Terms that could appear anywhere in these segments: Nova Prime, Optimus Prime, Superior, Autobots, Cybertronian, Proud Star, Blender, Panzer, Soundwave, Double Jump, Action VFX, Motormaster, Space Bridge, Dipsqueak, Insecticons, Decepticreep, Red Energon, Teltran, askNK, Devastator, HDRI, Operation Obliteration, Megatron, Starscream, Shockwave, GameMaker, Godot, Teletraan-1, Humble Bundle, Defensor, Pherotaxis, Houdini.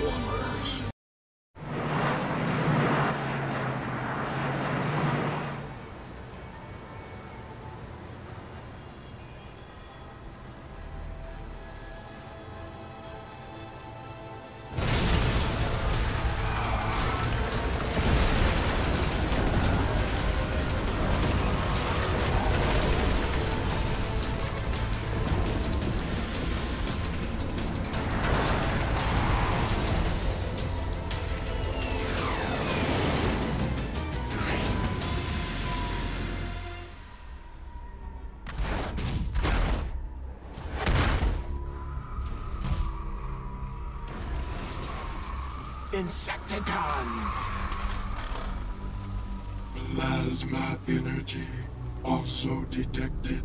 Transformers. Insecticons! Plasma energy also detected.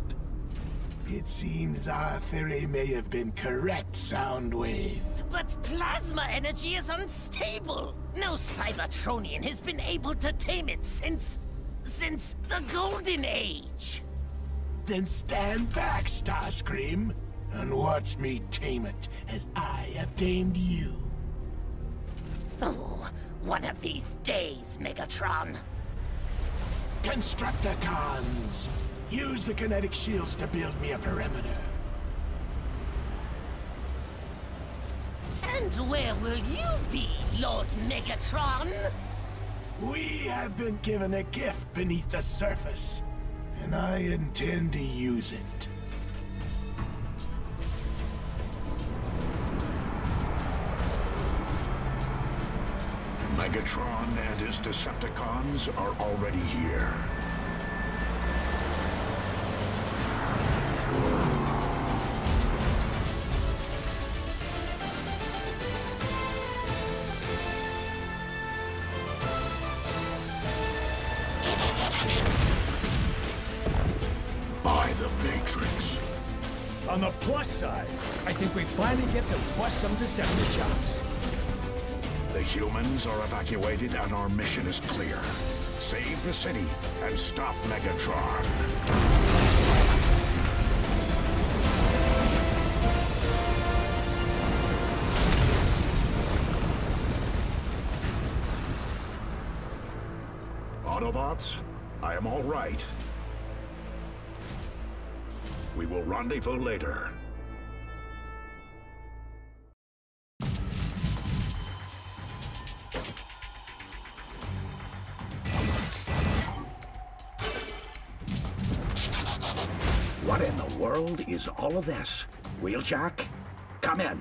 It seems our theory may have been correct, Soundwave. But plasma energy is unstable. No Cybertronian has been able to tame it since the Golden Age. Then stand back, Starscream, and watch me tame it as I have tamed you. Oh, one of these days, Megatron. Constructicons! Use the kinetic shields to build me a perimeter. And where will you be, Lord Megatron? We have been given a gift beneath the surface, and I intend to use it. Megatron and his Decepticons are already here. By the Matrix. On the plus side, I think we finally get to bust some Decepticons. The humans are evacuated and our mission is clear. Save the city and stop Megatron. Autobots, I am all right. We will rendezvous later. Is all of this? Wheeljack? Come in.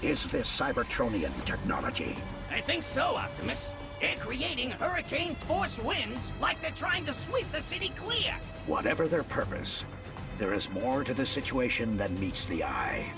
Is this Cybertronian technology? I think so, Optimus. They're creating hurricane-force winds like they're trying to sweep the city clear. Whatever their purpose, there is more to the situation than meets the eye.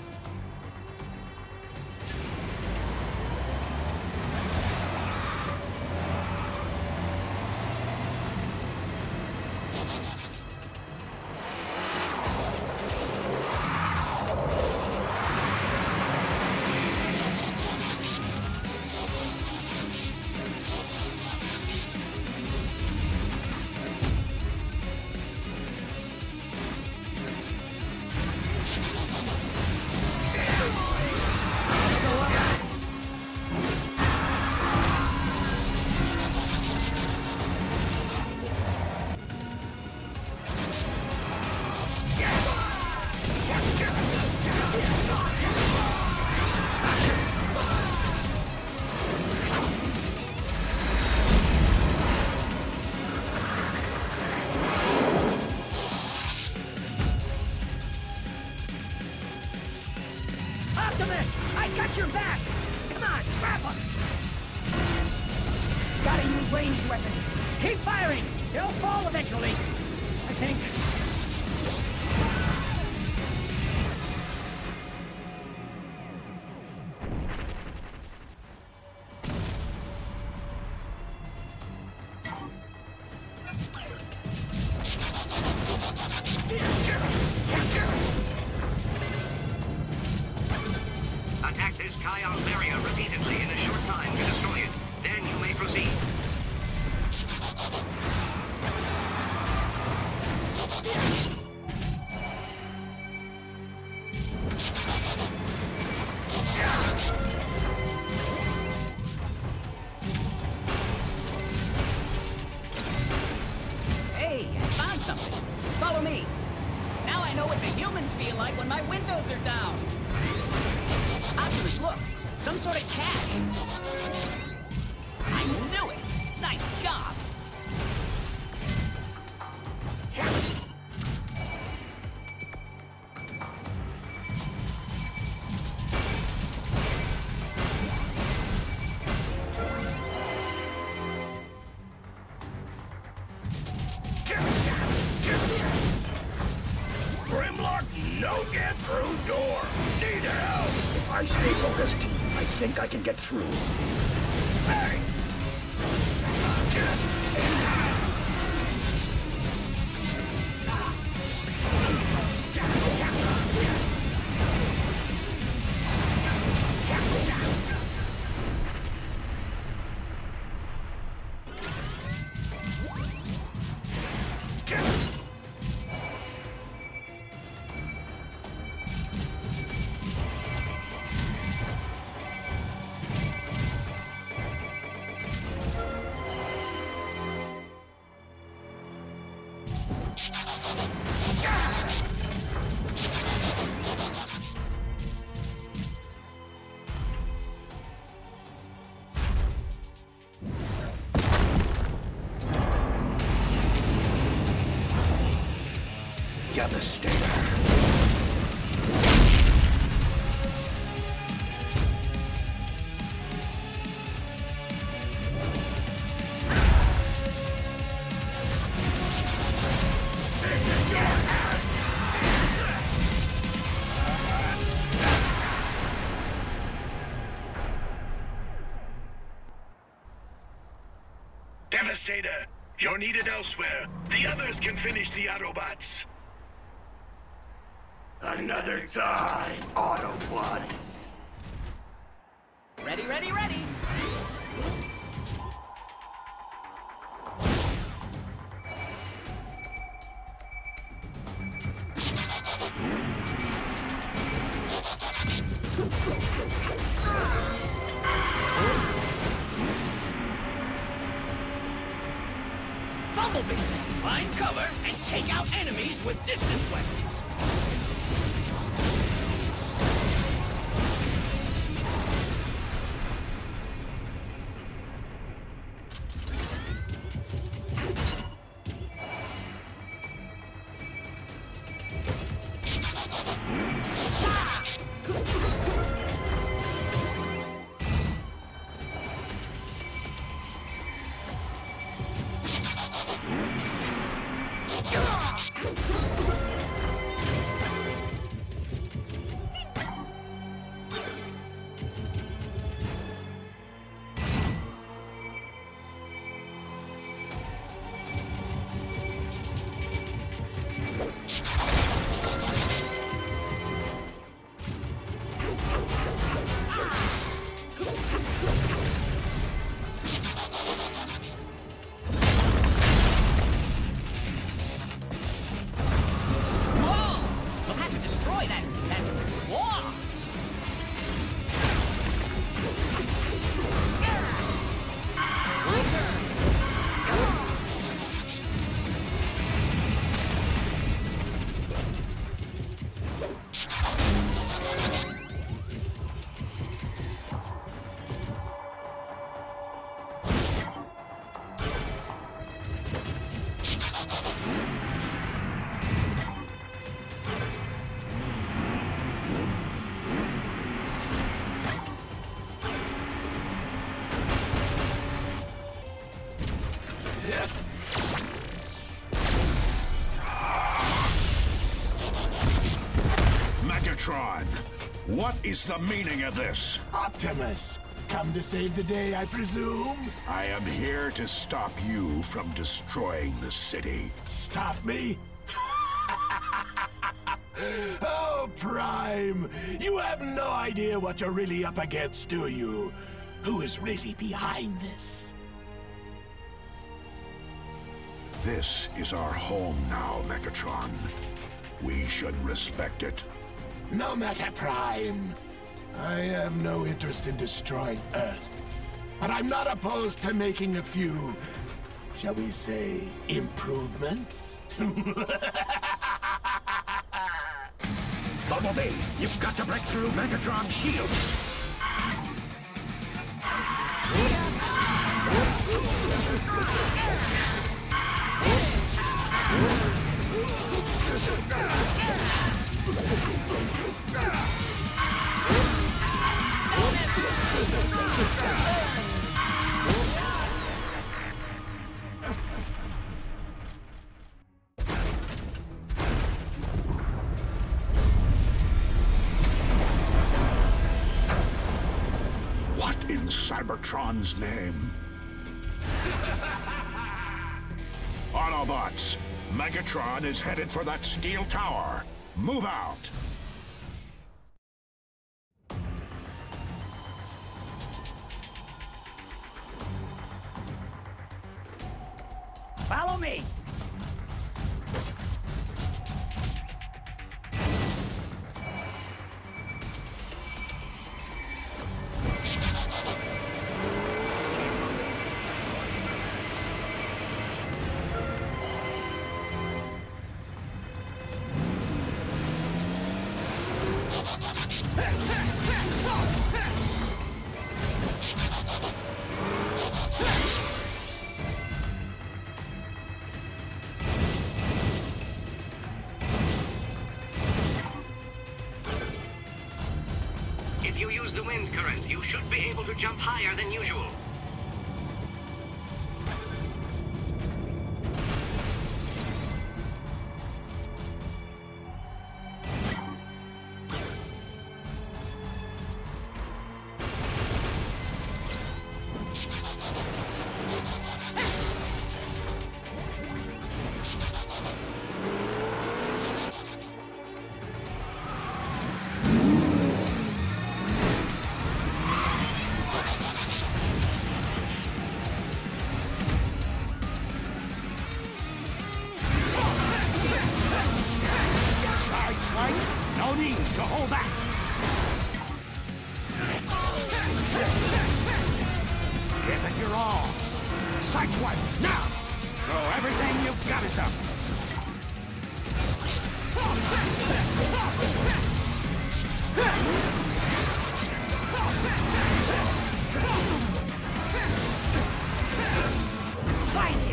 shields are down. Optimus, look! Some sort of cache. I knew it! Nice job! I think I can get through. Hey! Devastator, you're needed elsewhere. The others can finish the Autobots. Another time, Autobots. Ready, ready, ready. Bumblebee, find cover and take out enemies with distance weapons. Megatron, what is the meaning of this? Optimus, come to save the day, I presume? I am here to stop you from destroying the city. Stop me? Oh, Prime, you have no idea what you're really up against, do you? Who is really behind this? This is our home now, Megatron. We should respect it. No matter, Prime. I have no interest in destroying Earth. But I'm not opposed to making a few, shall we say, improvements? The Bumblebee, you've got to break through Megatron's shield. What in Cybertron's name? Autobots, Megatron is headed for that steel tower. Move out! Follow me! If you use the wind current, you should be able to jump higher than usual. No need to hold back! Give it your all! Sideswipe, now! Throw everything you've got at them! Find it!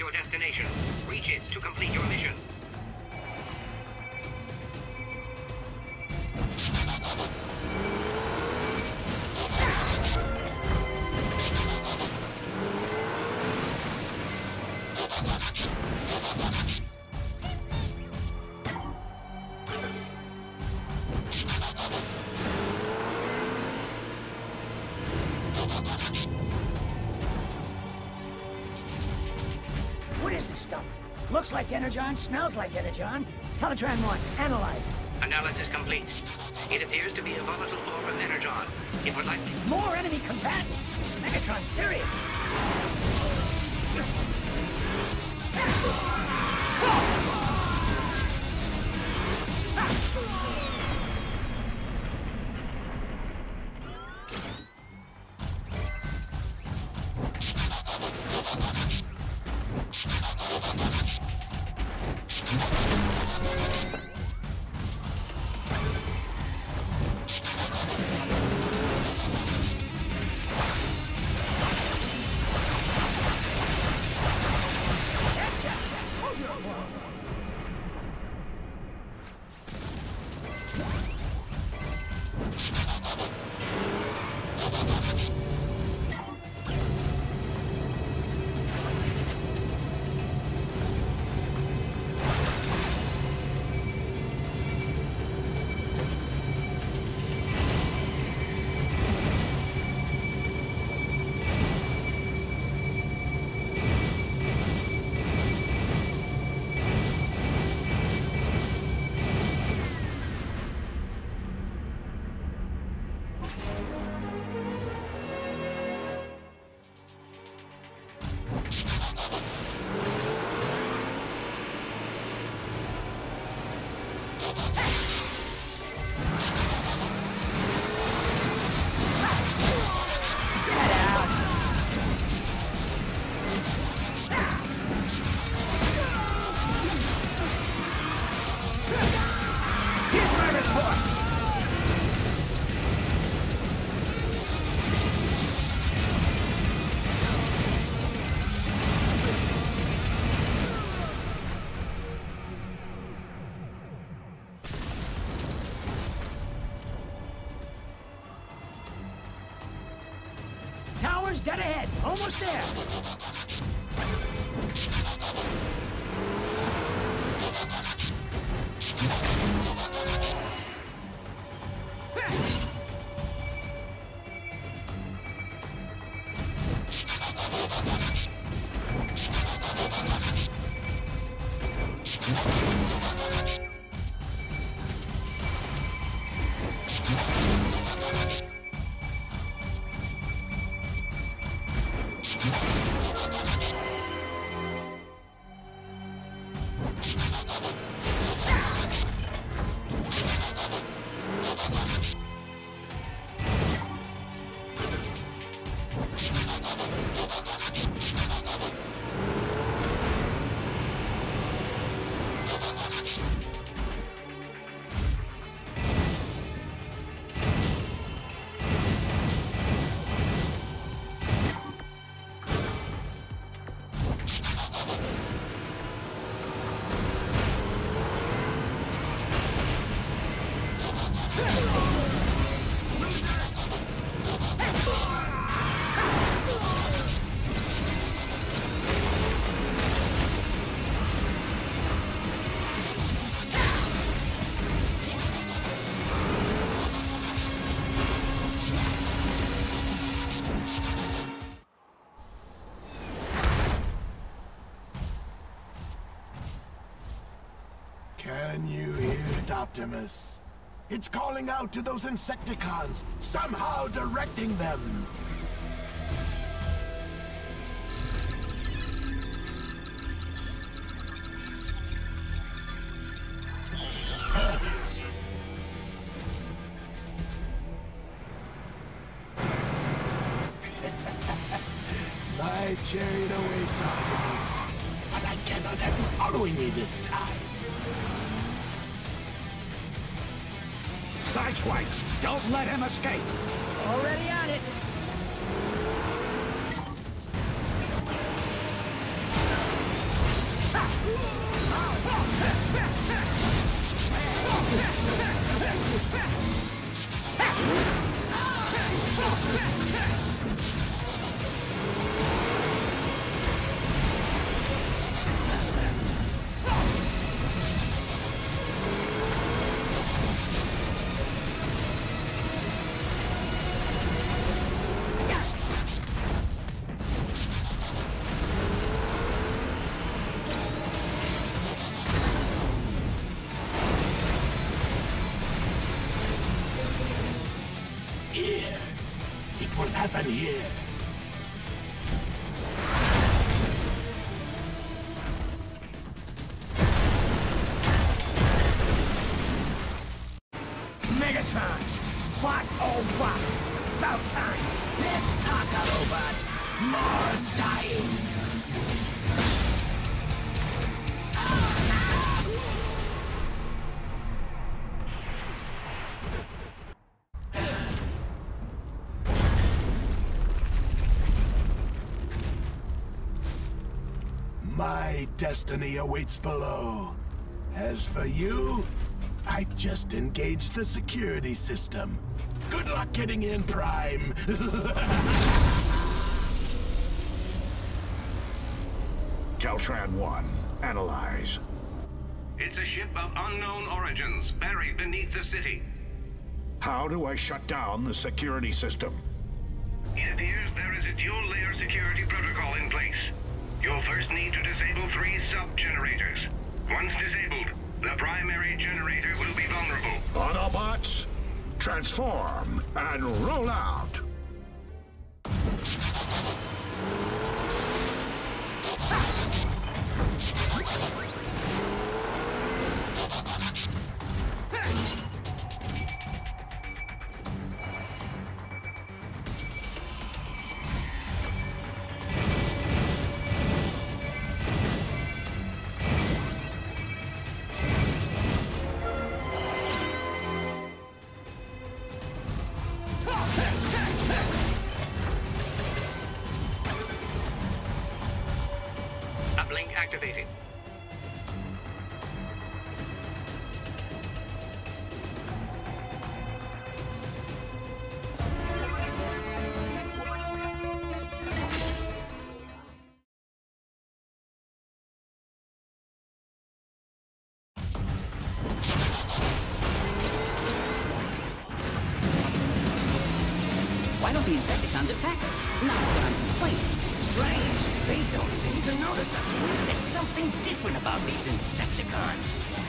Your destination. Reach it to complete your mission. What is this stuff? Looks like Energon, smells like Energon. Teletraan-1, analyze. Analysis complete. It appears to be a volatile form of Energon. It would like more enemy combatants. Megatron, serious. Towers dead ahead. Almost there. Can you hear it, Optimus? It's calling out to those Insecticons, somehow directing them. My chariot awaits, Optimus. But I cannot have you following me this time. Sideswipe! Don't let him escape! Already on it! Here. Megatron! What oh what? It's about time! Less talk, Autobot! More dying! My destiny awaits below. As for you, I just engaged the security system. Good luck getting in, Prime. Teltran-1, analyze. It's a ship of unknown origins, buried beneath the city. How do I shut down the security system? It appears there is a dual-layer security protocol in place. You'll first need to disable 3 sub-generators. Once disabled, the primary generator will be vulnerable. Autobots, transform and roll out! Activated. Why don't the Insecticons attack us? Not that I'm complaining. Strange. They don't seem to notice us. There's something different about these Insecticons.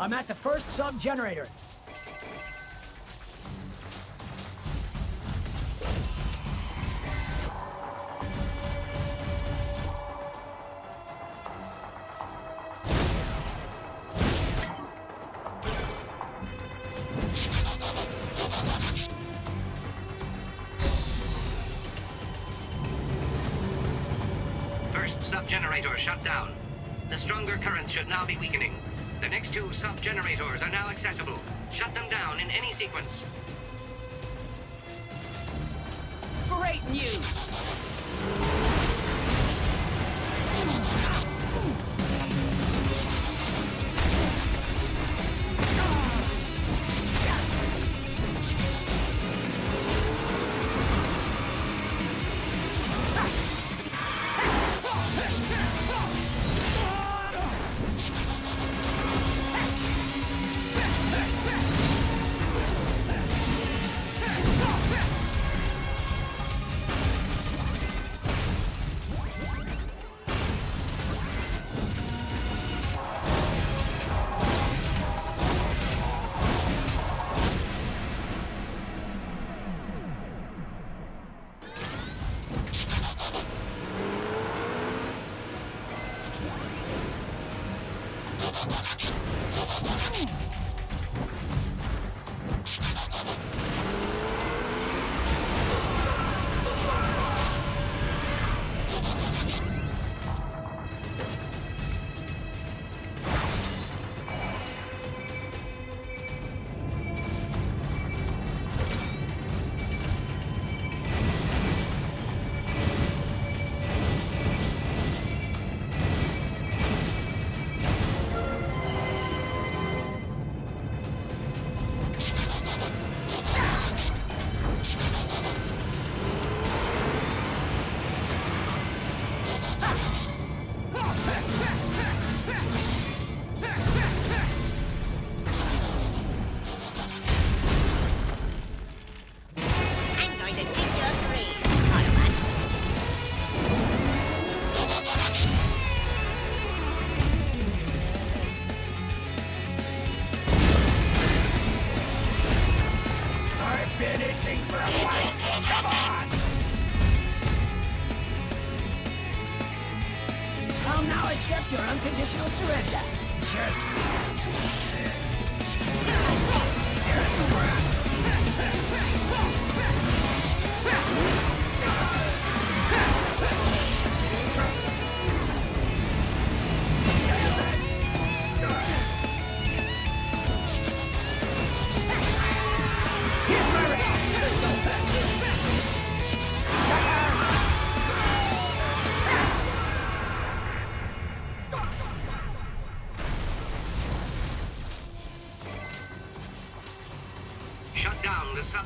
I'm at the first sub-generator. First sub-generator shut down. The stronger currents should now be weakening. The next two sub-generators are now accessible. Shut them down in any sequence. Great news!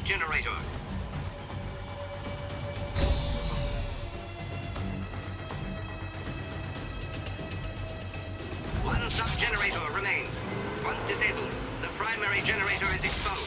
Generator. One sub-generator remains. Once disabled, the primary generator is exposed.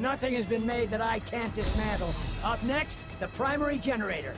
Nothing has been made that I can't dismantle. Up next, the primary generator.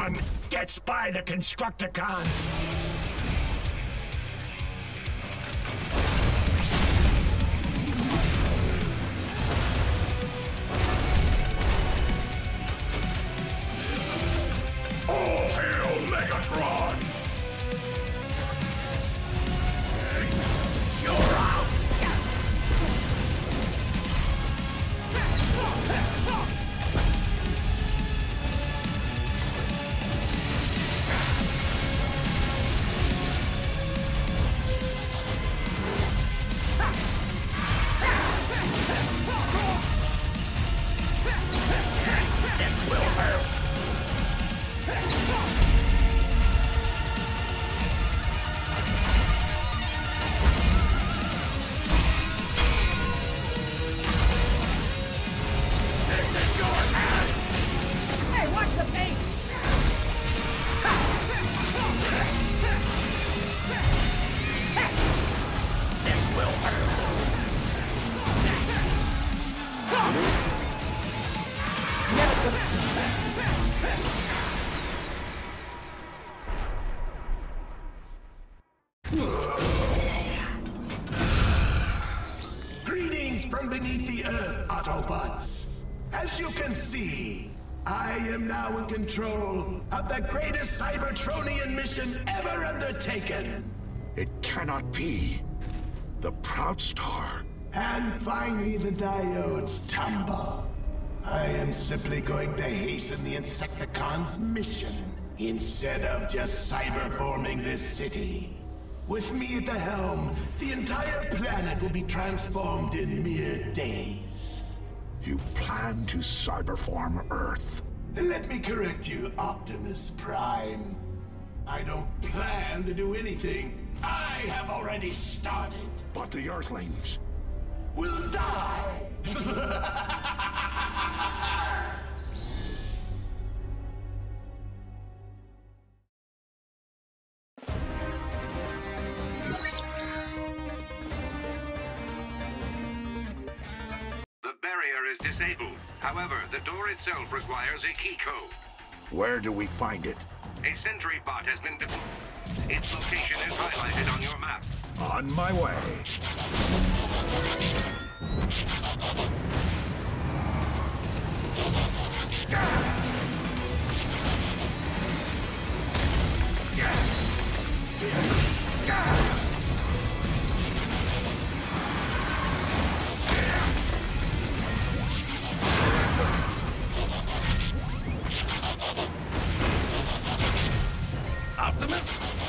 one gets by the Constructicons. All hail Megatron! Autobots, as you can see, I am now in control of the greatest Cybertronian mission ever undertaken. It cannot be. The Proud Star. And finally the diodes tumble. I am simply going to hasten the Insecticons' mission instead of just cyberforming this city. With me at the helm, the entire planet will be transformed in mere days. You plan to cyberform Earth? Let me correct you, Optimus Prime. I don't plan to do anything. I have already started. But the Earthlings will die! Is disabled. However, the door itself requires a key code. Where do we find it? A sentry bot has been deployed. Its location is highlighted on your map. On my way.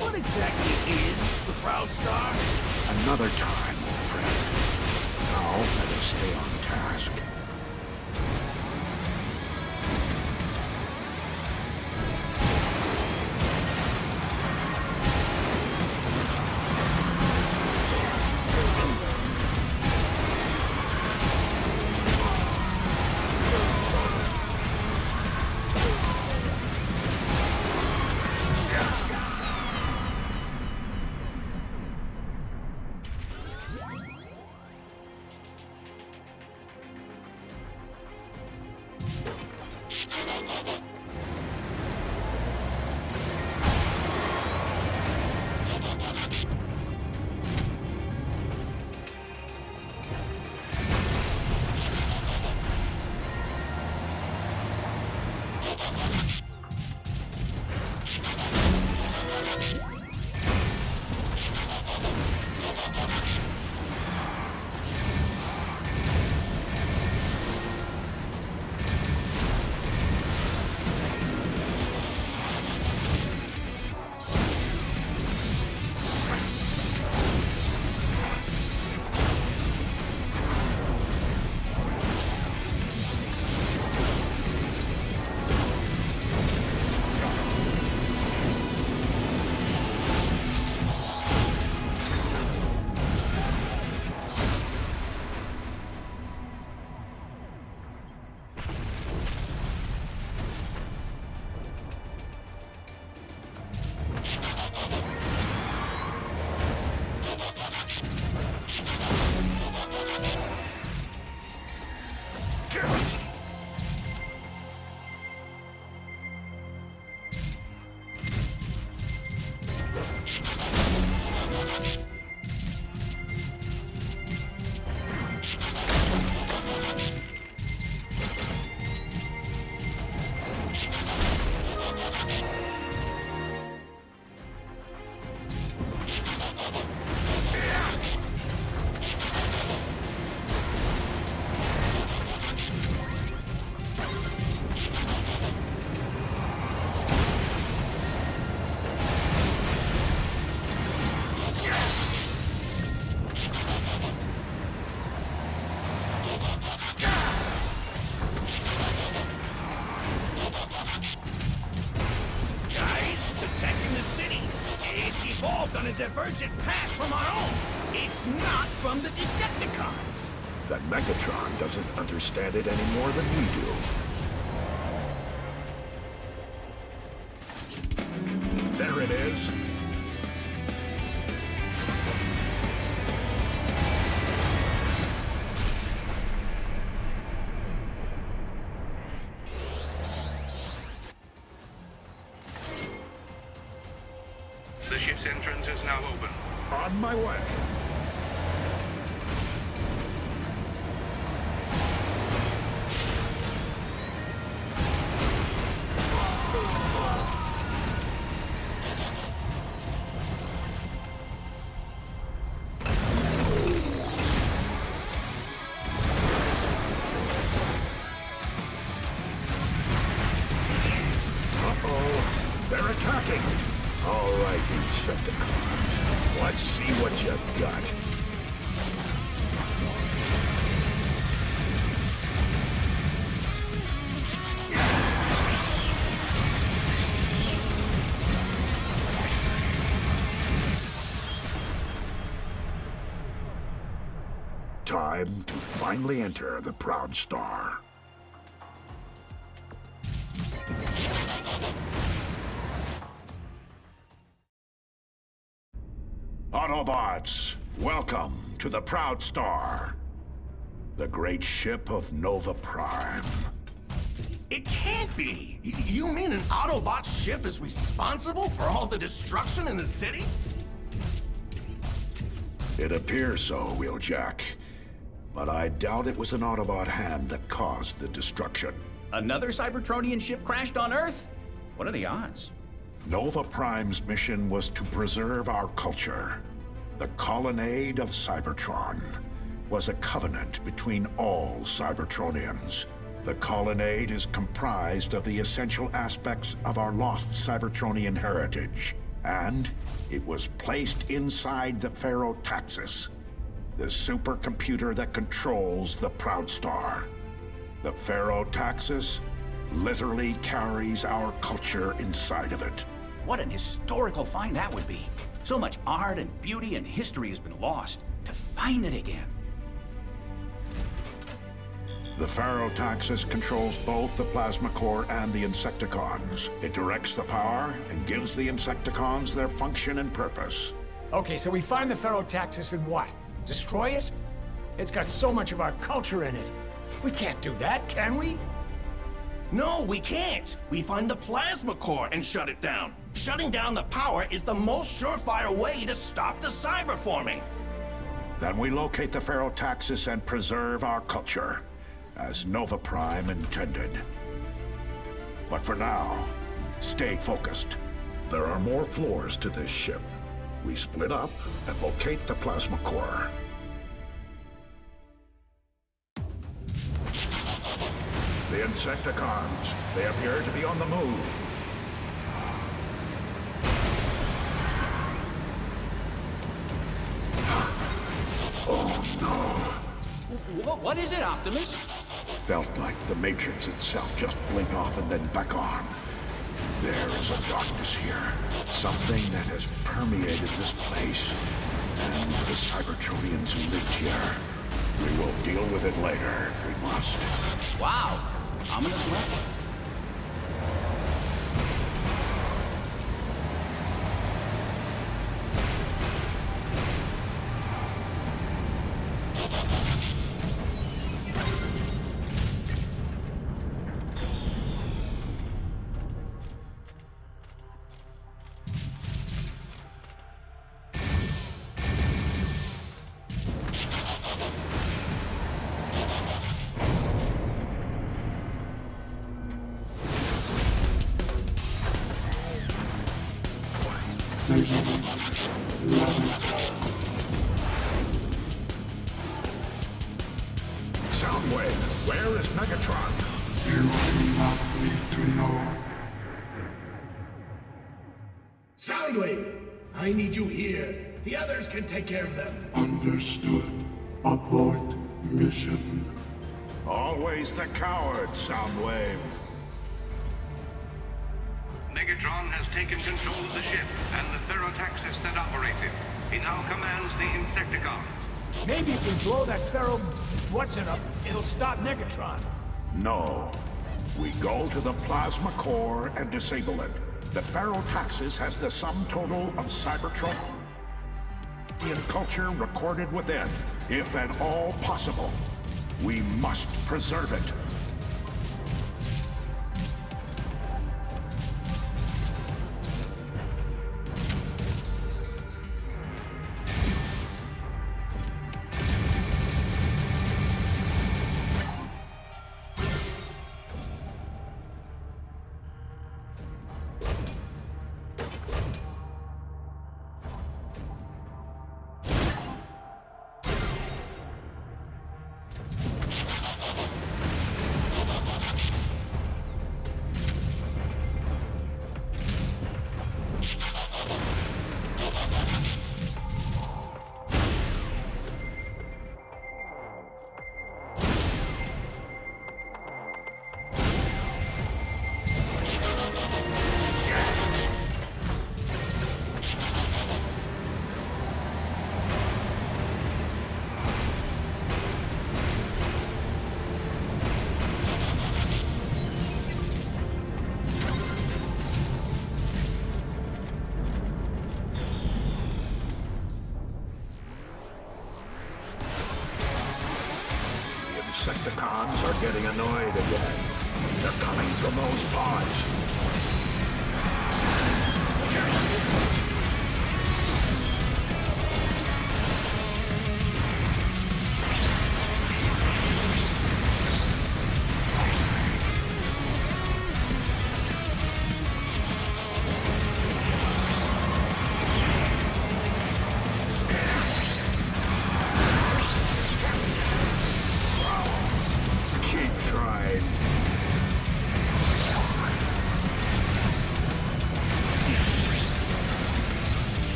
What exactly is the Proud Star? Another time, old friend. Now, let us stay on task. divergent path from our own. It's not from the Decepticons. That Megatron doesn't understand it any more than we do. There it is. The ship's entrance is now open. On my way. Time to finally enter the Proud Star. Autobots, welcome to the Proud Star, the great ship of Nova Prime. It can't be! You mean an Autobot ship is responsible for all the destruction in the city? It appears so, Wheeljack. But I doubt it was an Autobot hand that caused the destruction. Another Cybertronian ship crashed on Earth? What are the odds? Nova Prime's mission was to preserve our culture. The Colonnade of Cybertron was a covenant between all Cybertronians. The Colonnade is comprised of the essential aspects of our lost Cybertronian heritage, and it was placed inside the Pherotaxis, the supercomputer that controls the Proud Star. The Pherotaxis literally carries our culture inside of it. What an historical find that would be. So much art and beauty and history has been lost. To find it again. The Pherotaxis controls both the Plasma Core and the Insecticons. It directs the power and gives the Insecticons their function and purpose. Okay, so we find the Pherotaxis and what? Destroy it? It's got so much of our culture in it. We can't do that, can we? No, we can't. We find the Plasma Core and shut it down. Shutting down the power is the most surefire way to stop the cyberforming. Then we locate the Pherotaxis and preserve our culture, as Nova Prime intended. But for now, stay focused. There are more floors to this ship. We split up and locate the Plasma Core. The Insecticons, they appear to be on the move. Oh no. What is it, Optimus? Felt like the Matrix itself just blinked off and then back on. There is a darkness here, something that has permeated this place, and the Cybertronians who lived here. We will deal with it later, if we must. Wow, ominous weapon. Soundwave, where is Megatron? You do not need to know. Soundwave, I need you here. The others can take care of them. Understood. Abort mission. Always the coward, Soundwave. Megatron has taken control of the ship and the Pherotaxis that operates it. He now commands the Insecticons. Maybe if we blow that what's-it-up, it'll stop Megatron. No. We go to the plasma core and disable it. The Pherotaxis has the sum total of Cybertron and culture recorded within, if at all possible. We must preserve it. Insecticons are getting annoyed again. They're coming from those pods.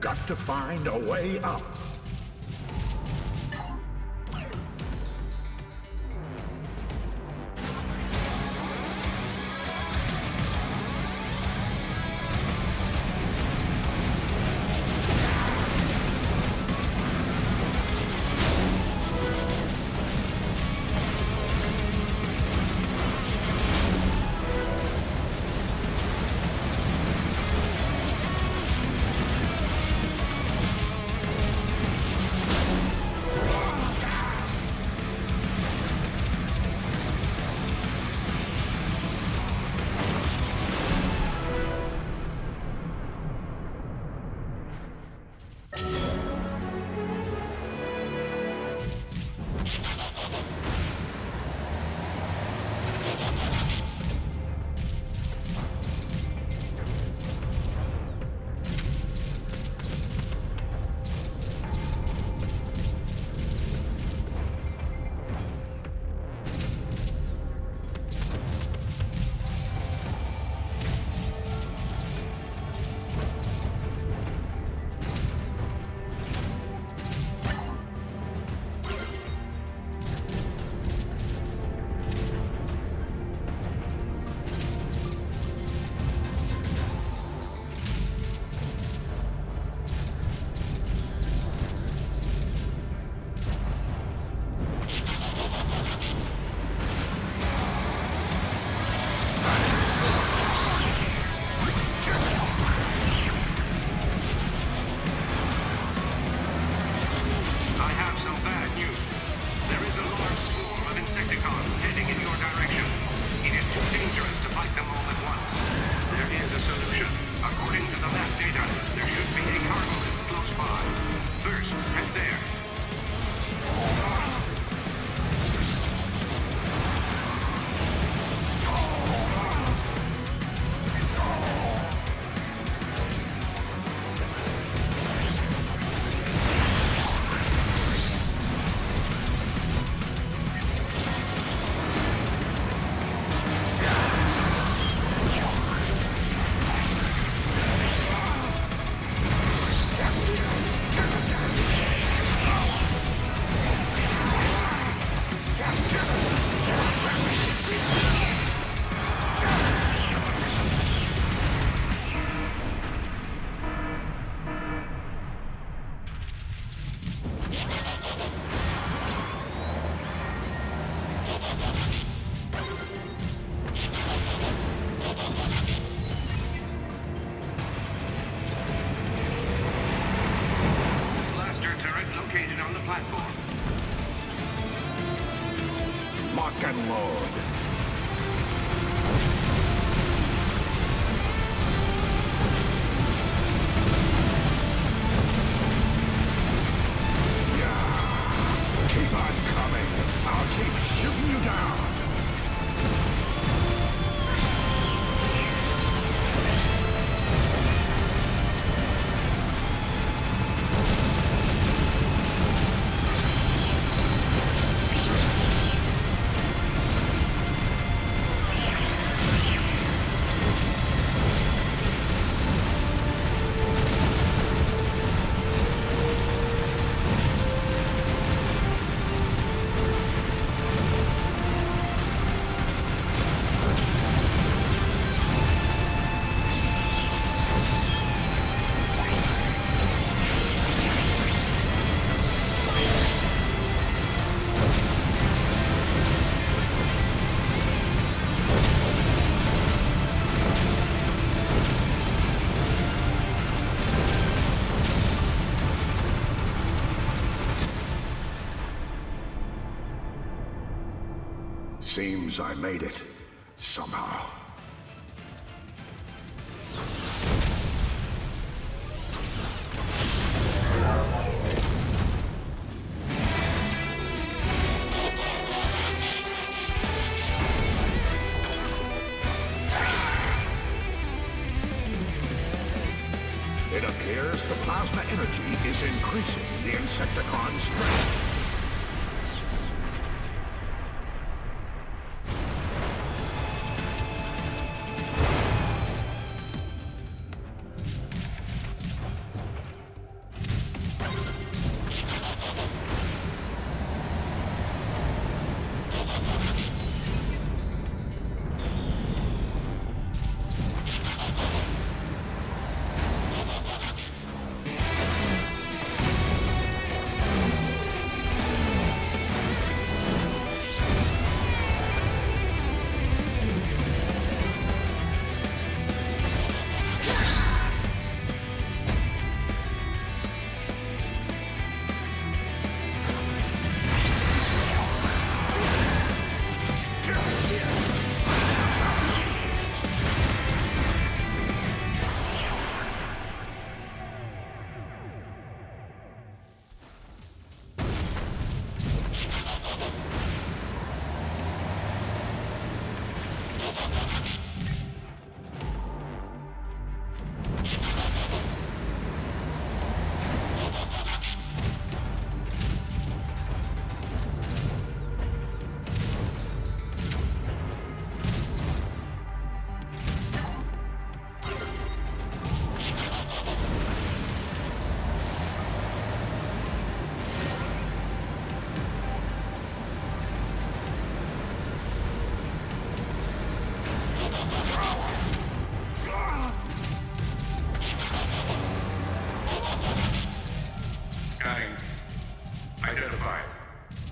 Got to find a way up. turret located on the platform. Lock and load. Seems I made it, somehow. It appears the plasma energy is increasing the Insecticons' strength.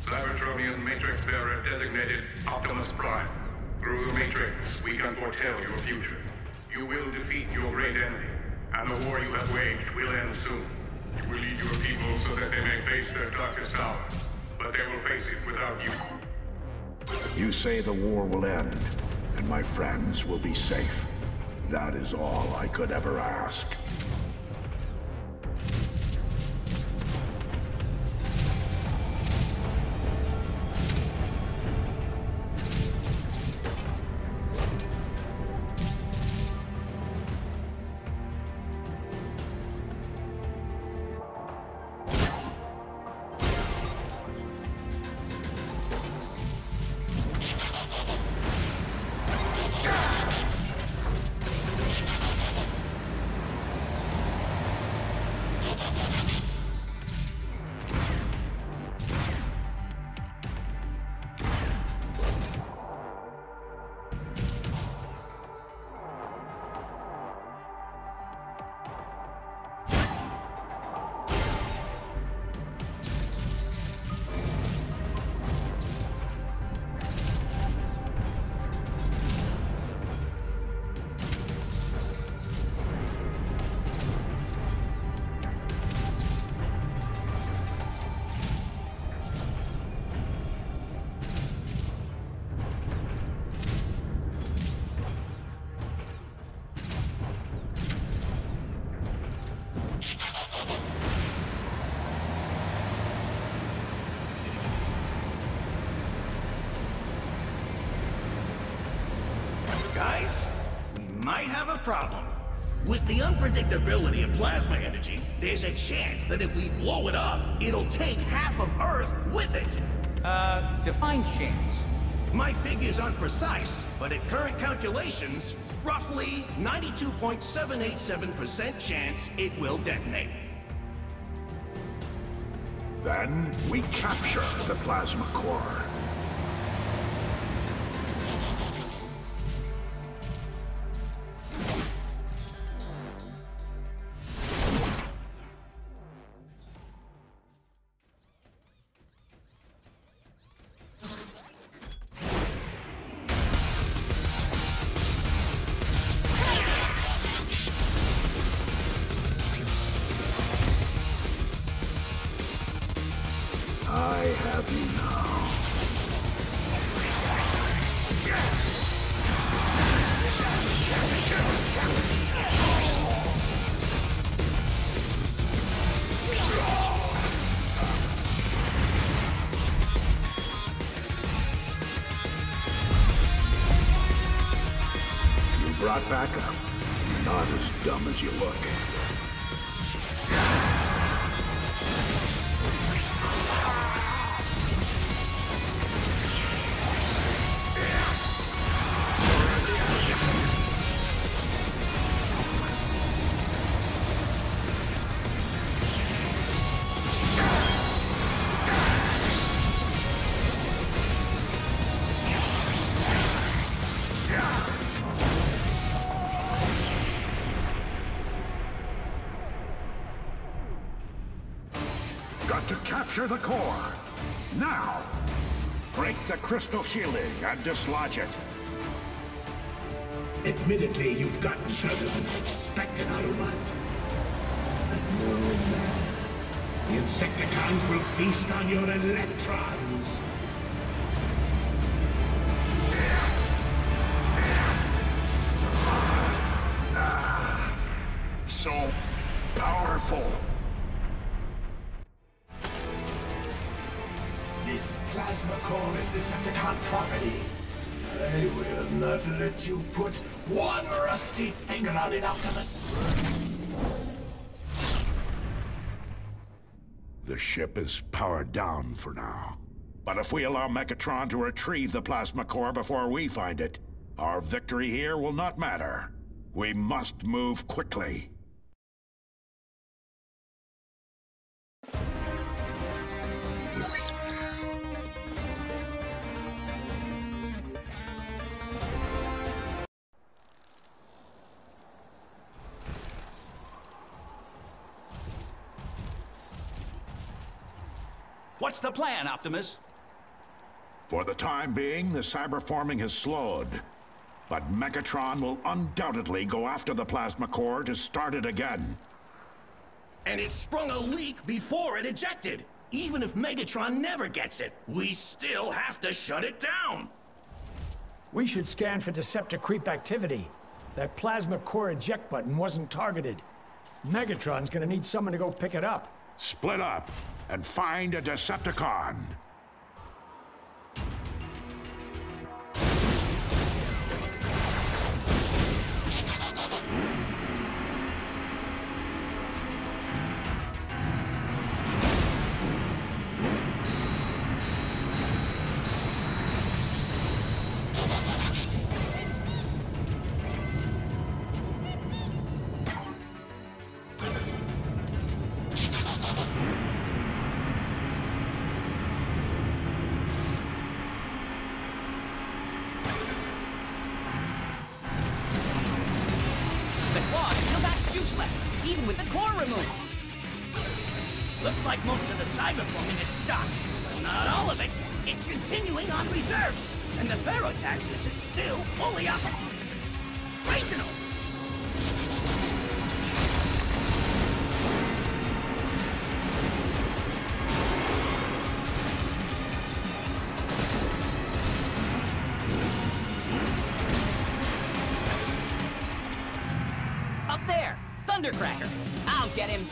Cybertronian Matrix Bearer designated Optimus Prime. Through the Matrix, we can foretell your future. You will defeat your great enemy, and the war you have waged will end soon. You will lead your people so that they may face their darkest hour, but they will face it without you. You say the war will end, and my friends will be safe. That is all I could ever ask. might have a problem. With the unpredictability of plasma energy, there's a chance that if we blow it up, it'll take half of Earth with it. Define chance. My figure's unprecise, but at current calculations, roughly 92.787% chance it will detonate. Then we capture the plasma core. Back up. You're not as dumb as you look. Capture the core. Now! Break the crystal shielding and dislodge it. Admittedly, you've gotten further than I expected, Autobot. But no matter. The Insecticons will feast on your electrons. So powerful. Plasma core is Decepticon property. I will not let you put one rusty finger on it, Optimus. The ship is powered down for now. But if we allow Megatron to retrieve the plasma core before we find it, our victory here will not matter. We must move quickly. What's the plan, Optimus? For the time being, the cyberforming has slowed. But Megatron will undoubtedly go after the plasma core to start it again. And it sprung a leak before it ejected. Even if Megatron never gets it, we still have to shut it down. We should scan for Decepticreep activity. That plasma core eject button wasn't targeted. Megatron's gonna need someone to go pick it up. Split up and find a Decepticon. Thundercracker. I'll get him.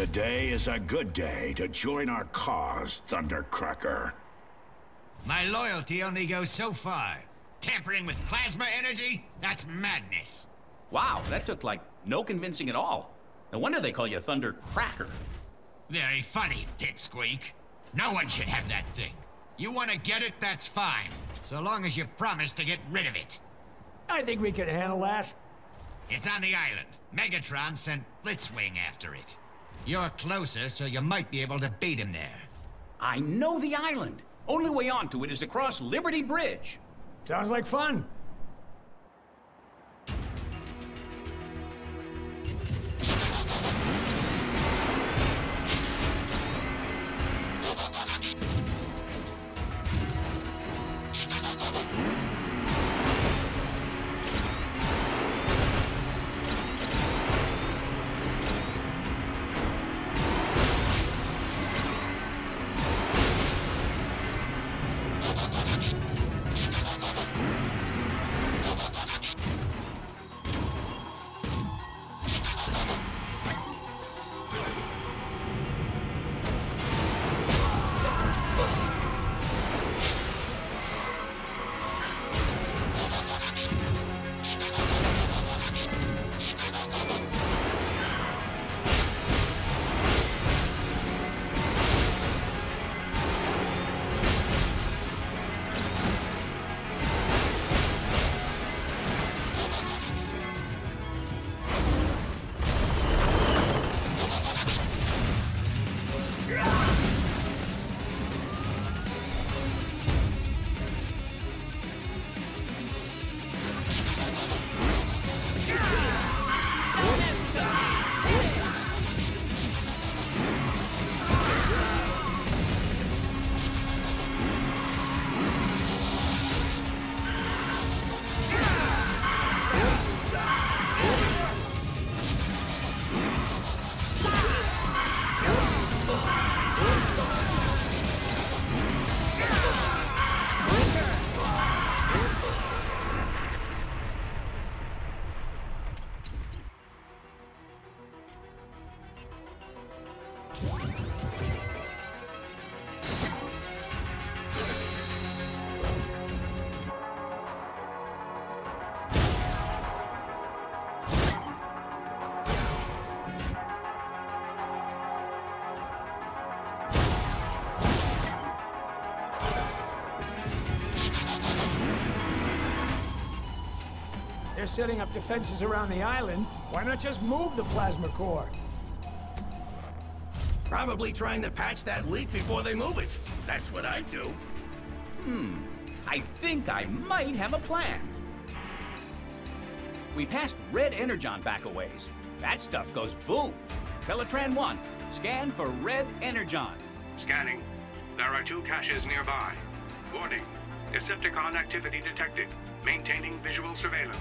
Today is a good day to join our cause, Thundercracker. My loyalty only goes so far. Tampering with plasma energy? That's madness. Wow, that took like no convincing at all. No wonder they call you Thundercracker. Very funny, Dipsqueak. No one should have that thing. You want to get it, that's fine. So long as you promise to get rid of it. I think we can handle that. It's on the island. Megatron sent Blitzwing after it. You're closer, so you might be able to beat him there. I know the island. Only way onto it is across Liberty Bridge. Sounds like fun. They're setting up defenses around the island. Why not just move the plasma core? Probably trying to patch that leak before they move it. That's what I do. I think I might have a plan. We passed Red Energon back a ways. That stuff goes boom. Teletraan-1, scan for Red Energon. Scanning. There are two caches nearby. Warning. Decepticon activity detected. Maintaining visual surveillance.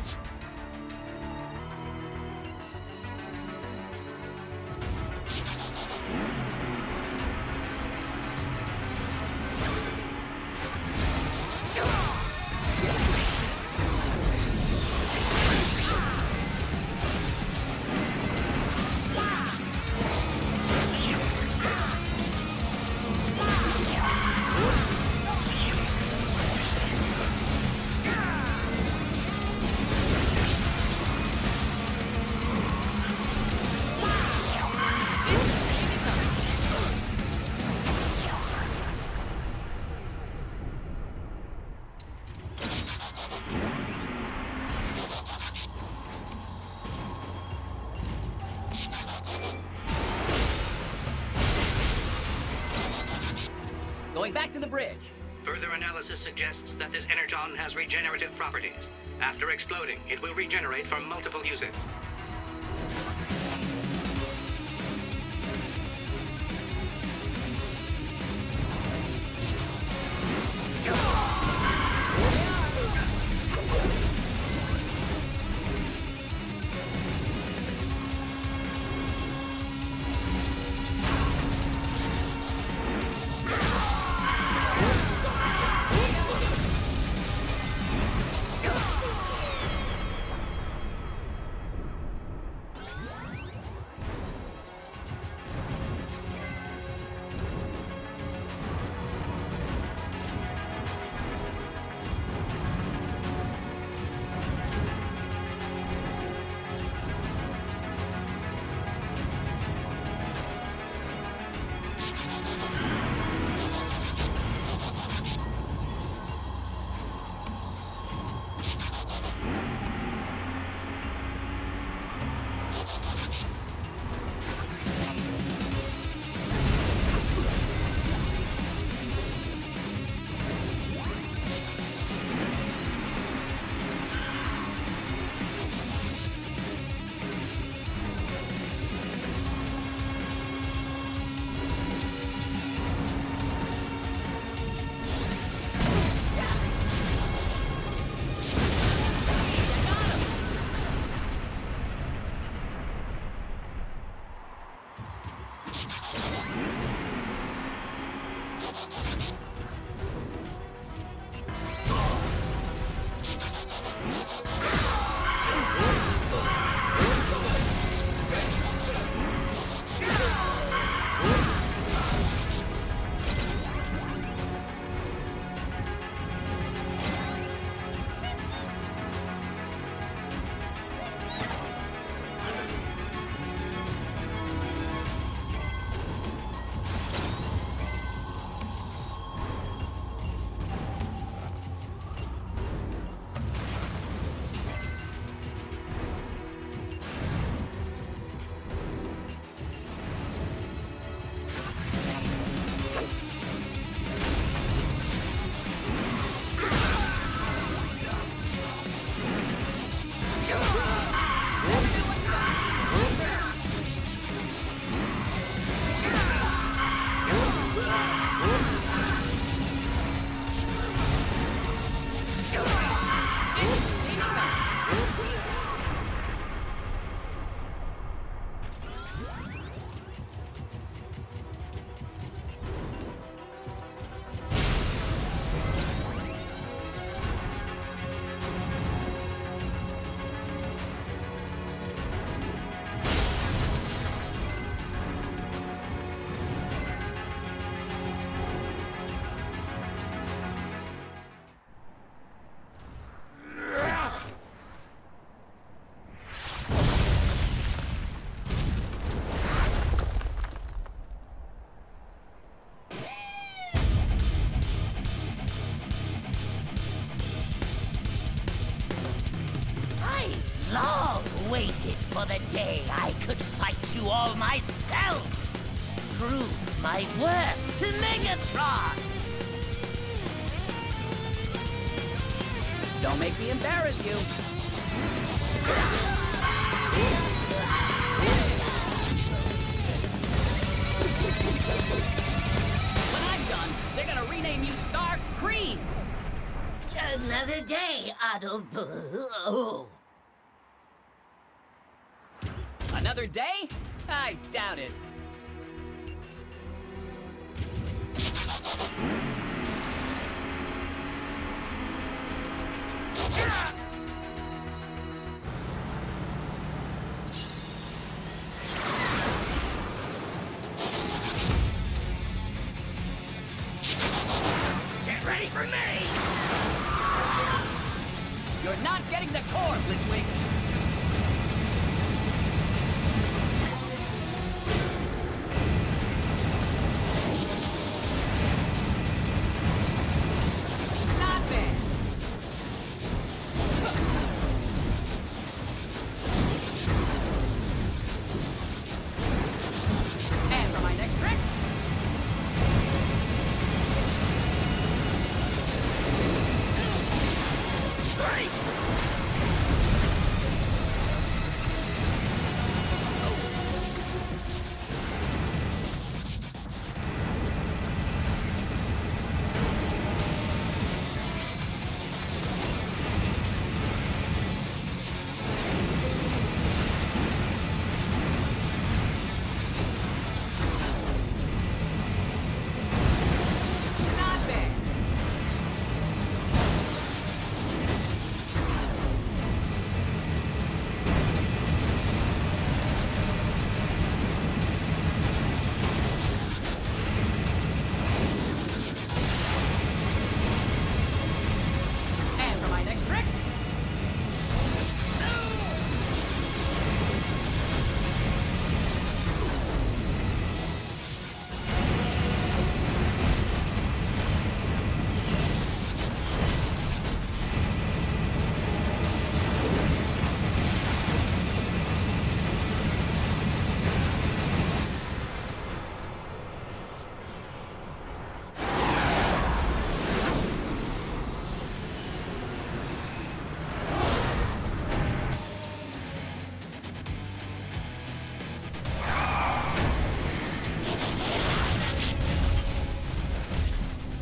Back to the bridge. Further analysis suggests that this energon has regenerative properties. After exploding, it will regenerate for multiple uses. long waited for the day I could fight you all myself. Prove my worth to Megatron. Don't make me embarrass you. When I'm done, they're gonna rename you Starscream. Another day, Autobots. Another day? I doubt it. Get ready for me! You're not getting the core, Blitzwing!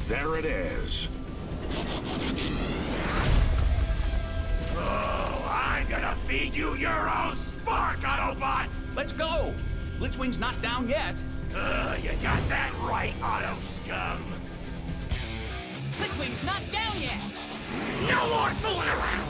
There it is. Oh, I'm gonna feed you your own spark, Autobots! Let's go! Blitzwing's not down yet. You got that right, Auto Scum! Blitzwing's not down yet! No more fooling around!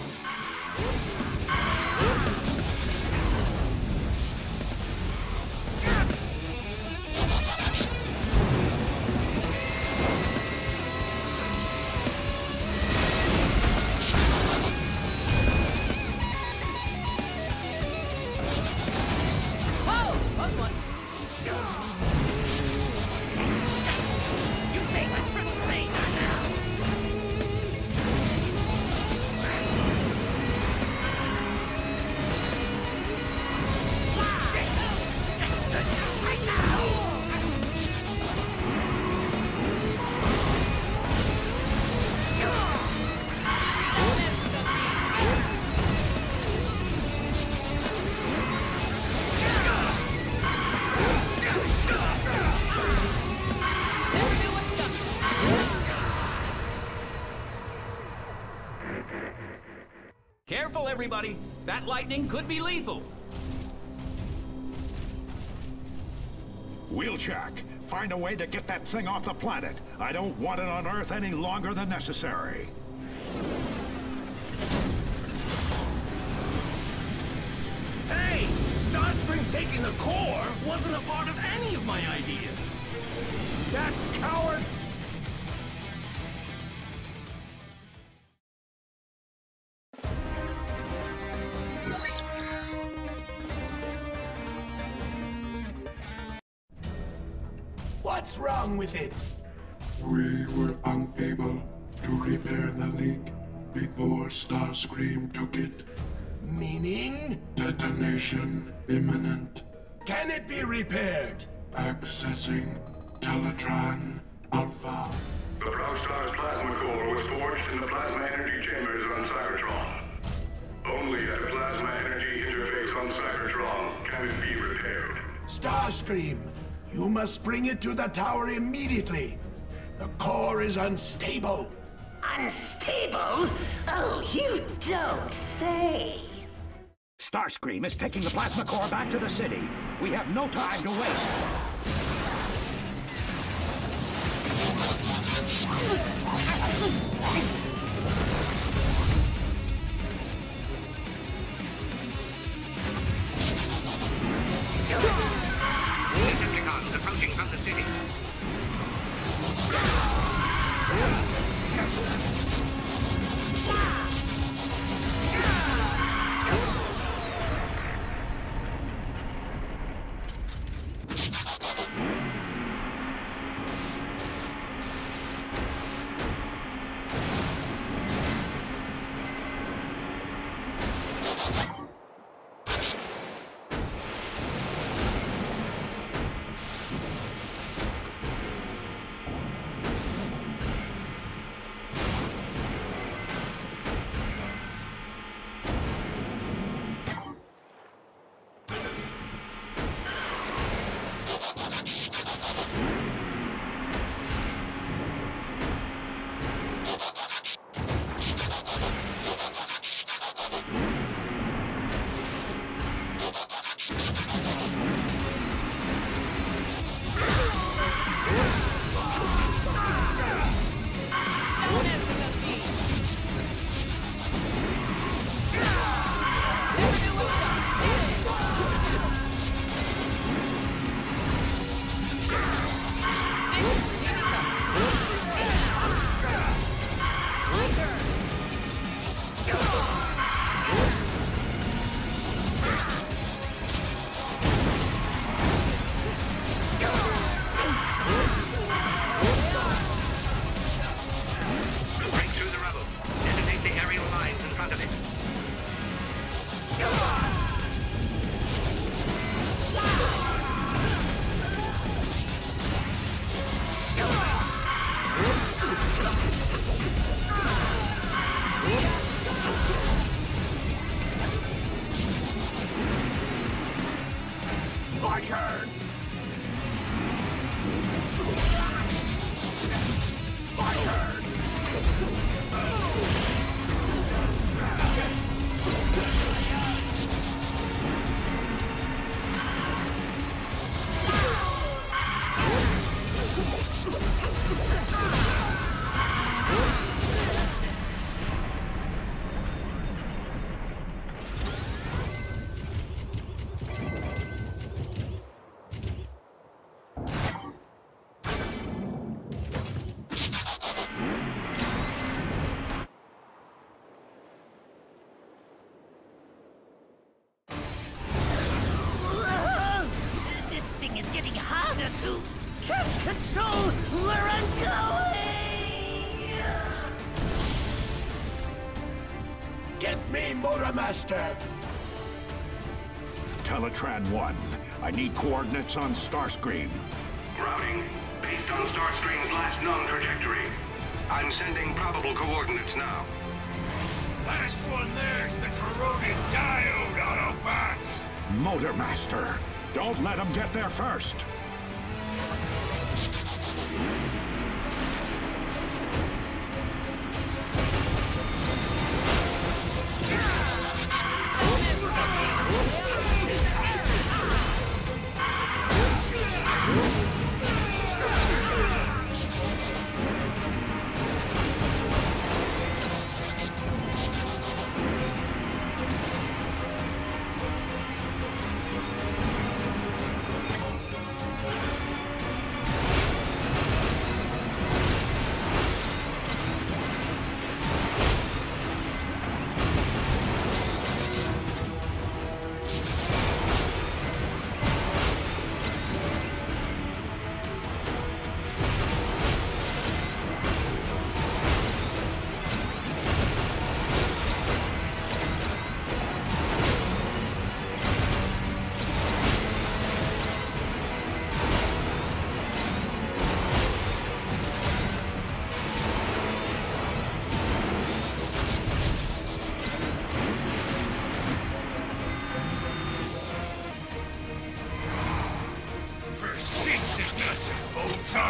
Careful, everybody! That lightning could be lethal! Wheeljack, find a way to get that thing off the planet! I don't want it on Earth any longer than necessary! Hey! Starscream taking the core wasn't a part of any of my ideas! That coward! What's wrong with it? We were unable to repair the leak before Starscream took it. Meaning? Detonation imminent. Can it be repaired? Accessing Teltran Alpha. The Proud Star's plasma core was forged in the plasma energy chambers on Cybertron. Only at a plasma energy interface on Cybertron can it be repaired. Starscream, you must bring it to the tower immediately. The core is unstable. Unstable? Oh, you don't say. Starscream is taking the plasma core back to the city. We have no time to waste. Decepticons approaching from the city. Motormaster! Teletraan-1, I need coordinates on Starscream. Routing, based on Starscream's last known trajectory. I'm sending probable coordinates now. Last one there is the corroded diode, Autobots! Motormaster, don't let them get there first!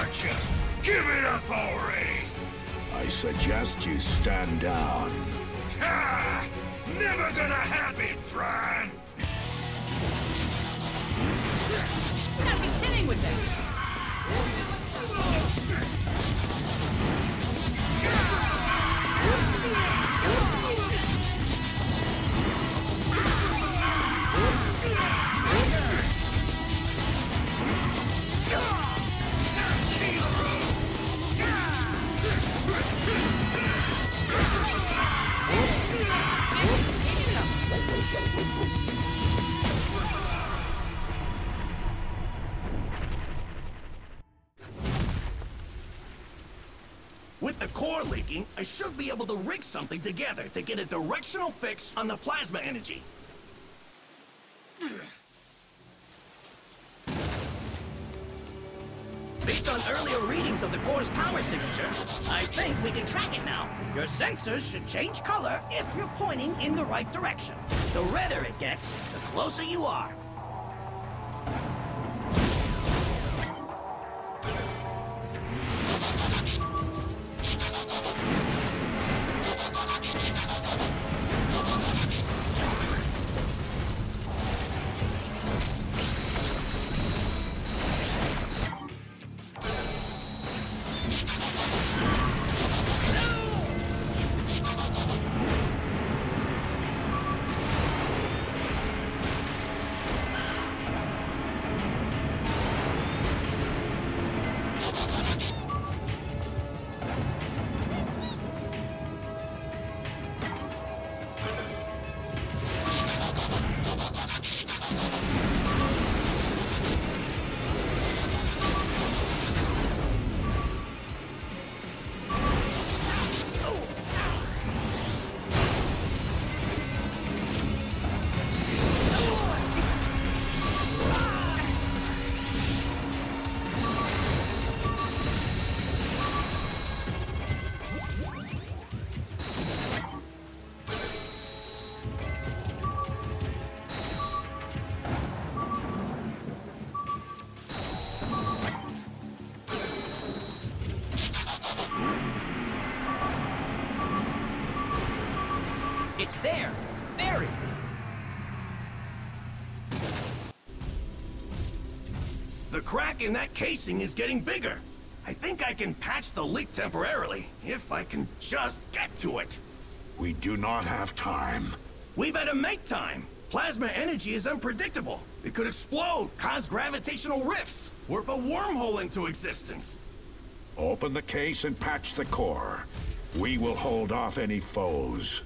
gotcha! Give it up already! I suggest you stand down. Ha! Never gonna happen, Prime! You gotta be kidding with this! With the core leaking, I should be able to rig something together to get a directional fix on the plasma energy. Based on earlier readings of the core's power signature, I think we can track it now. Your sensors should change color if you're pointing in the right direction. The redder it gets, the closer you are. It's there! Buried! The crack in that casing is getting bigger. I think I can patch the leak temporarily, if I can just get to it. We do not have time. We better make time! Plasma energy is unpredictable. It could explode, cause gravitational rifts, warp a wormhole into existence. Open the case and patch the core. We will hold off any foes.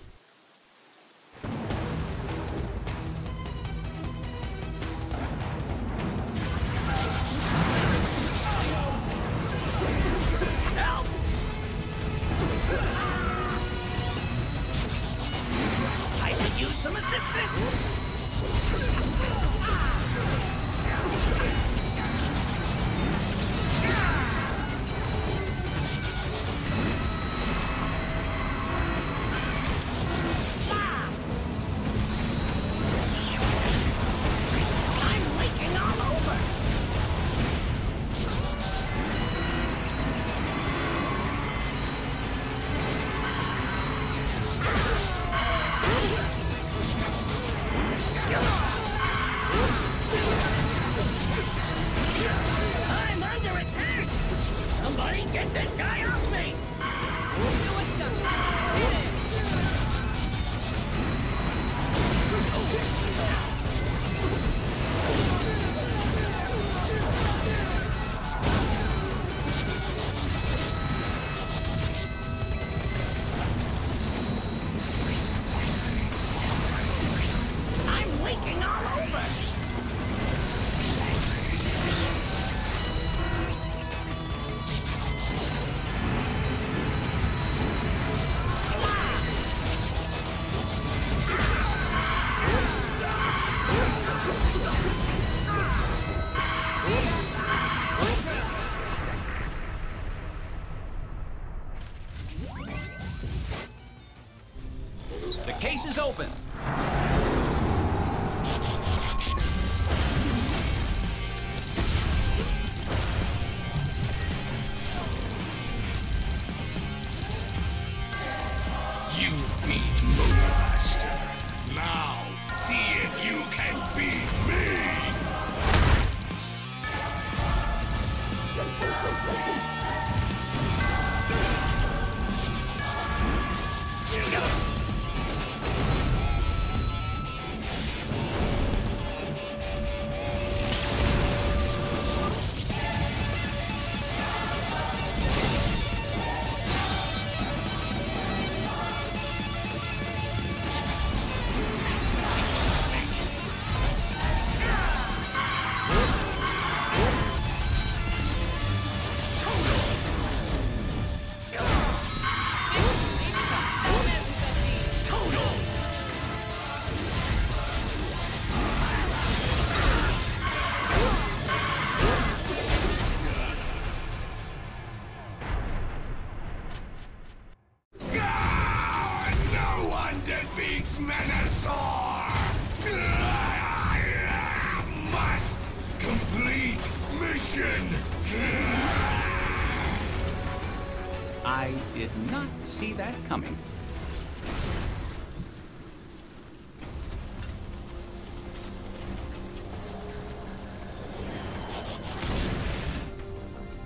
I did not see that coming.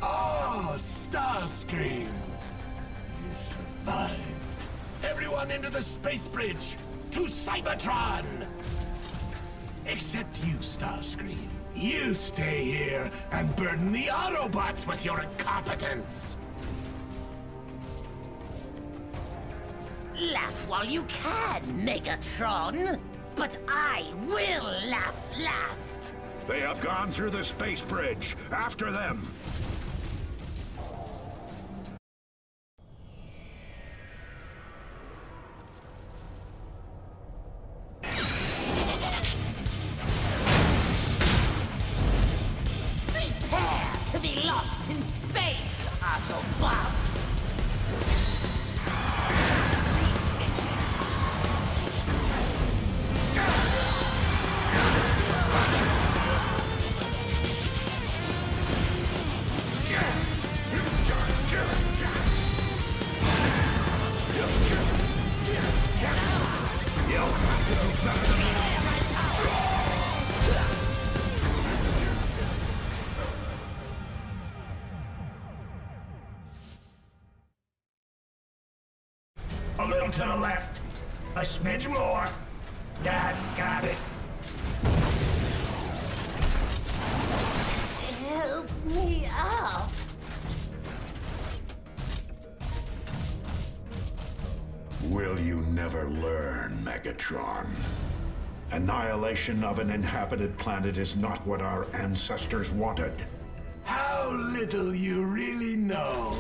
Oh, Starscream! You survived. Everyone into the Space Bridge! To Cybertron! Except you, Starscream. You stay here and burden the Autobots with your incompetence! Laugh while you can, Megatron! But I will laugh last! They have gone through the Space Bridge! After them! A little to the left, a smidge more. That's got it. Help me up. Will you never learn, Megatron? Annihilation of an inhabited planet is not what our ancestors wanted. How little you really know.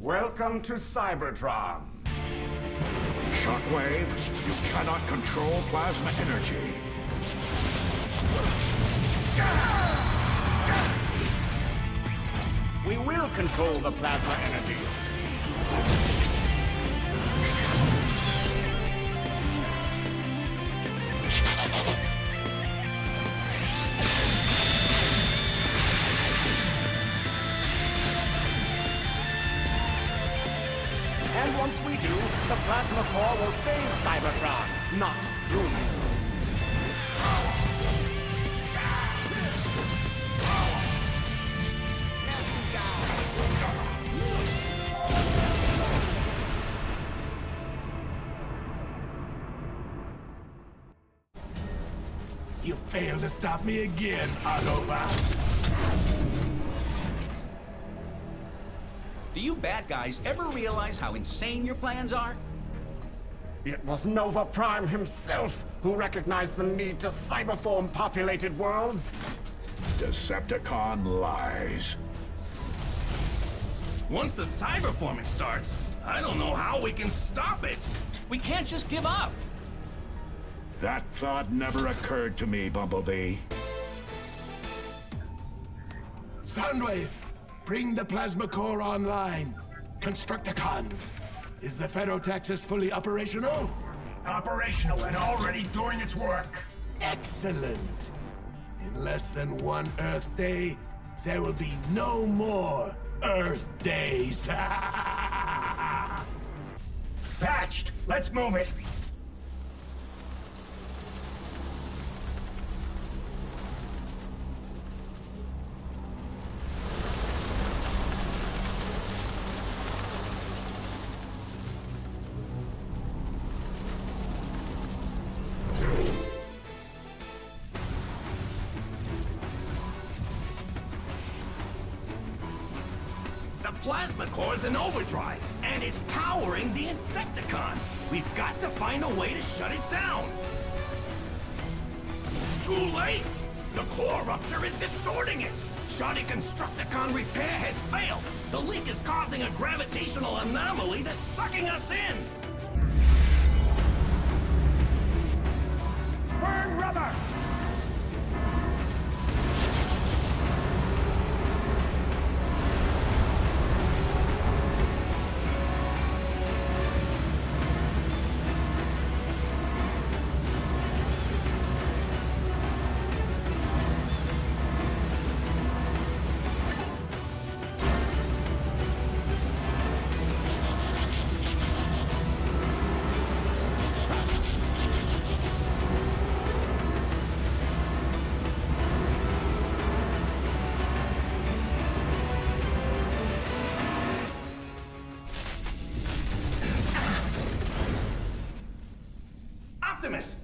Welcome to Cybertron. Shockwave, you cannot control plasma energy. We will control the plasma energy. once we do, the plasma core will save Cybertron, not ruin it. You failed to stop me again, Autobots. Do you bad guys ever realize how insane your plans are? It was Nova Prime himself who recognized the need to cyberform populated worlds. Decepticon lies. Once the cyberforming starts, I don't know how we can stop it. We can't just give up. That thought never occurred to me, Bumblebee. Soundwave, bring the plasma core online. Constructicons, is the Pherotaxis fully operational? Operational and already doing its work. Excellent. In less than one Earth day, there will be no more Earth days. Patched. Let's move it. Plasma core's in overdrive, and it's powering the Insecticons. We've got to find a way to shut it down. Too late! The core rupture is distorting it. Shoddy Constructicon repair has failed. The leak is causing a gravitational anomaly that's sucking us in. Burn rubber!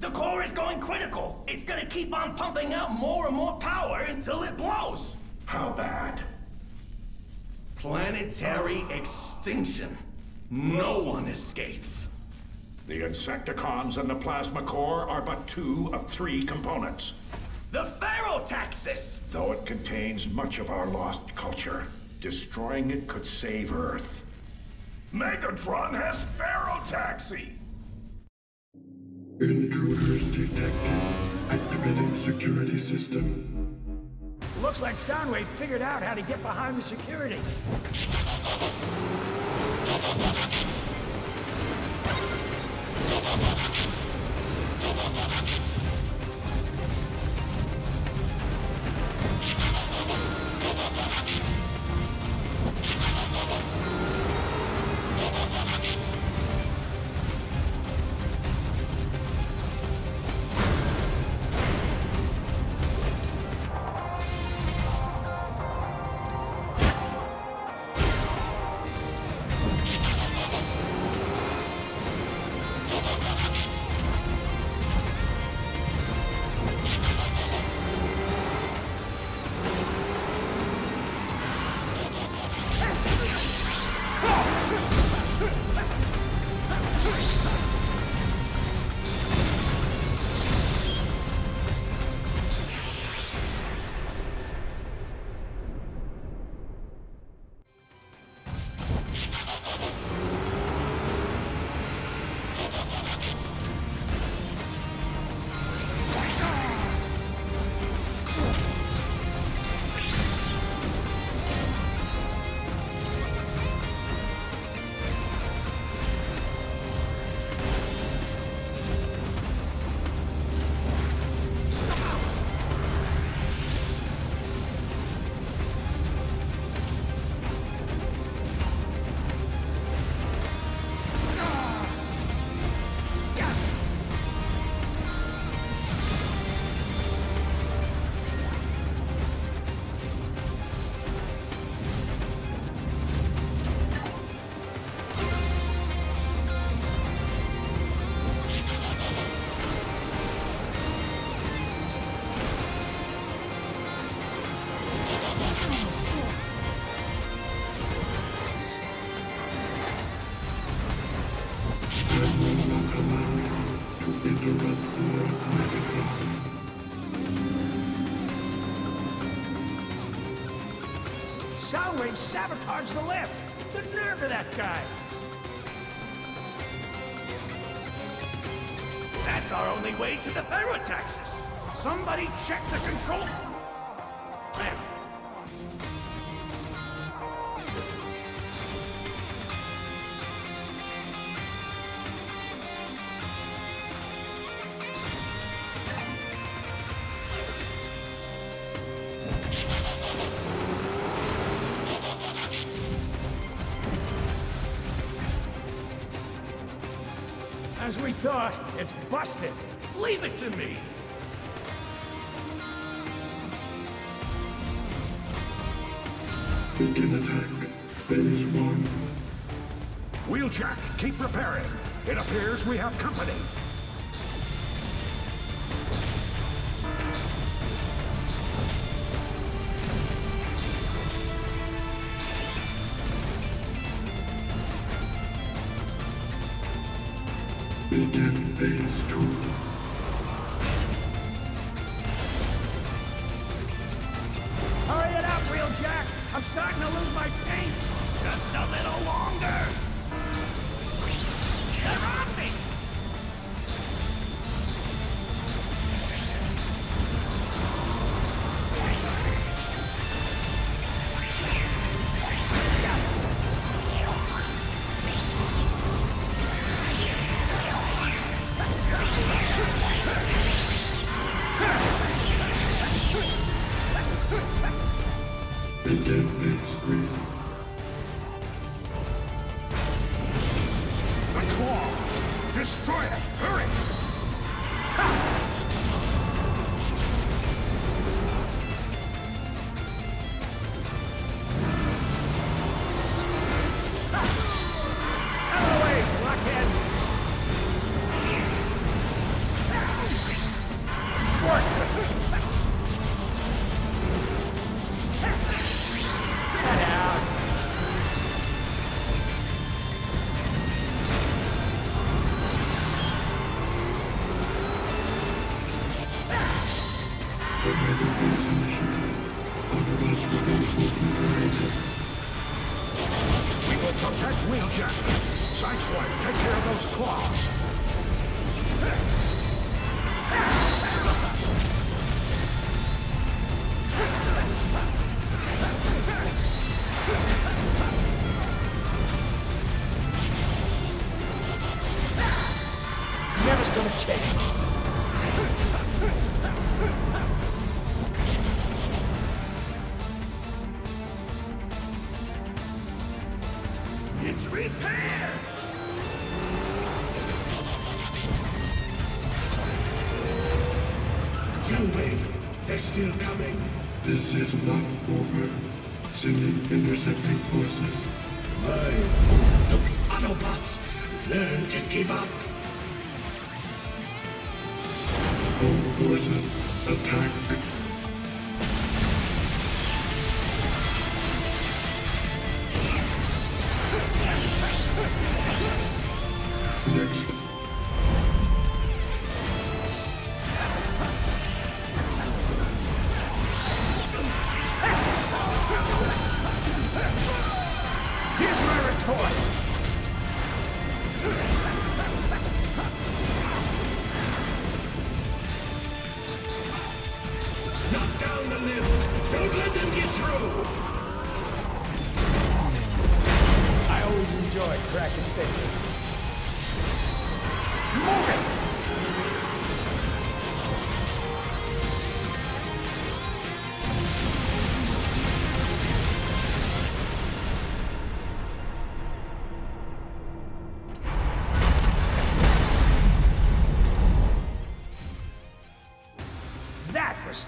The core is going critical. It's gonna keep on pumping out more and more power until it blows. How bad? Planetary extinction. No one escapes. The Insecticons and the plasma core are but two of three components. The Pherotaxis! Though it contains much of our lost culture, destroying it could save Earth. Megatron has Pherotaxis! Intruders detected. Activating security system. Looks like Soundwave figured out how to get behind the security. Soundwave sabotaged the lift! The nerve of that guy! That's our only way to the Pherotaxis! Somebody check the control... As we thought, it's busted. Leave it to me. Begin attack. Phase 1. Wheeljack, keep preparing. It appears we have company. Begin phase 2. Hurry it up, Wheeljack! I'm starting to lose my paint! Just a little longer! They're on me!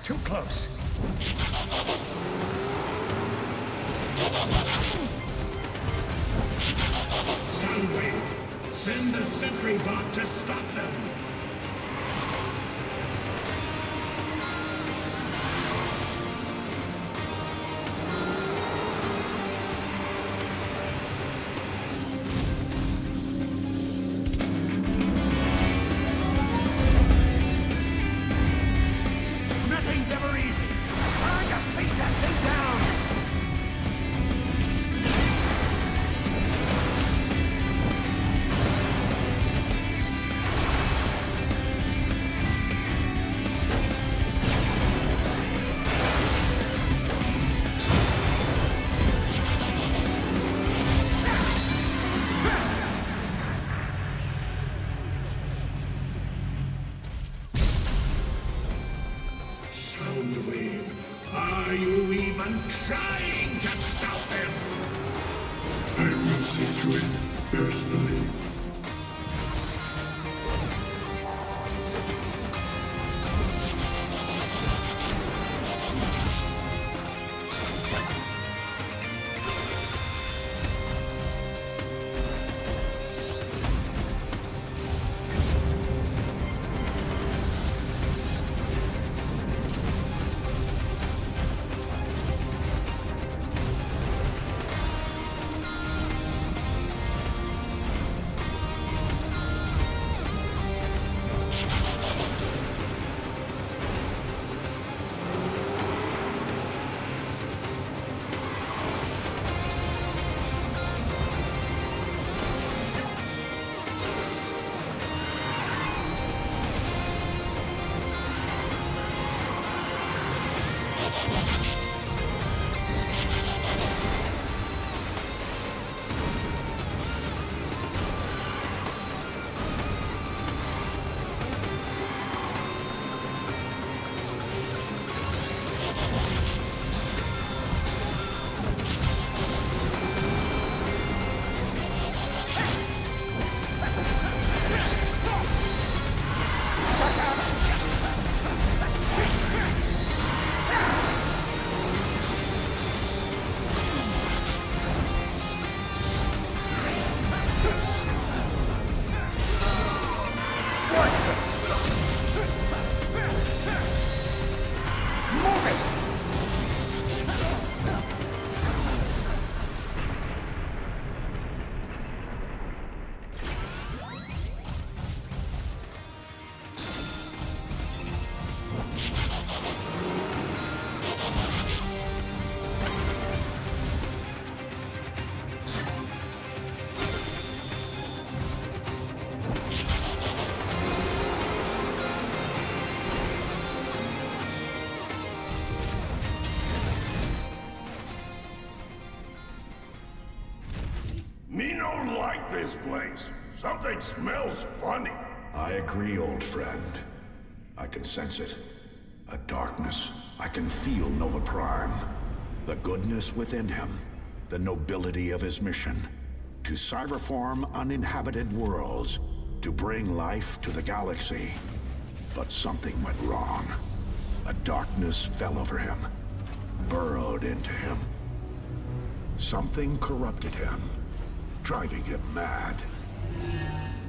Too close. Soundwave, send the sentry bot to stop them. Ever easy. I gotta take that thing down. human trying to stop him. I will see to it personally. This place. Something smells funny. I agree, old friend. I can sense it. A darkness. I can feel Nova Prime. The goodness within him. The nobility of his mission. To cyberform uninhabited worlds. To bring life to the galaxy. But something went wrong. A darkness fell over him. Burrowed into him. Something corrupted him. Driving him mad.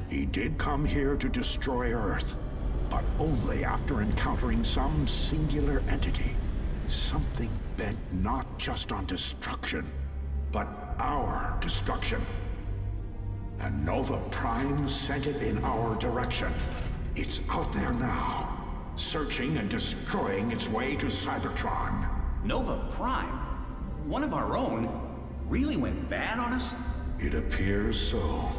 He did come here to destroy Earth, but only after encountering some singular entity. Something bent not just on destruction, but our destruction. And Nova Prime sent it in our direction. It's out there now, searching and destroying its way to Cybertron. Nova Prime? One of our own? Really went bad on us? It appears so.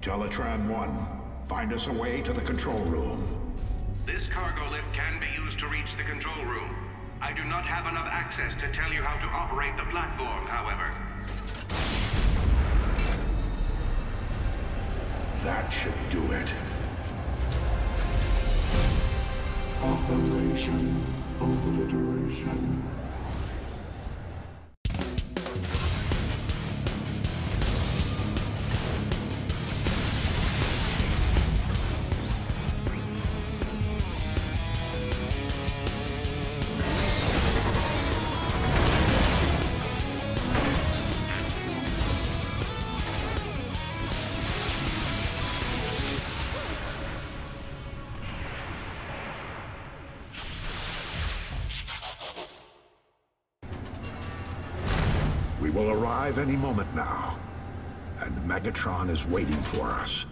Teletraan-1, find us a way to the control room. This cargo lift can be used to reach the control room. I do not have enough access to tell you how to operate the platform, however. That should do it. Operation Obliteration. Any moment now, and Megatron is waiting for us.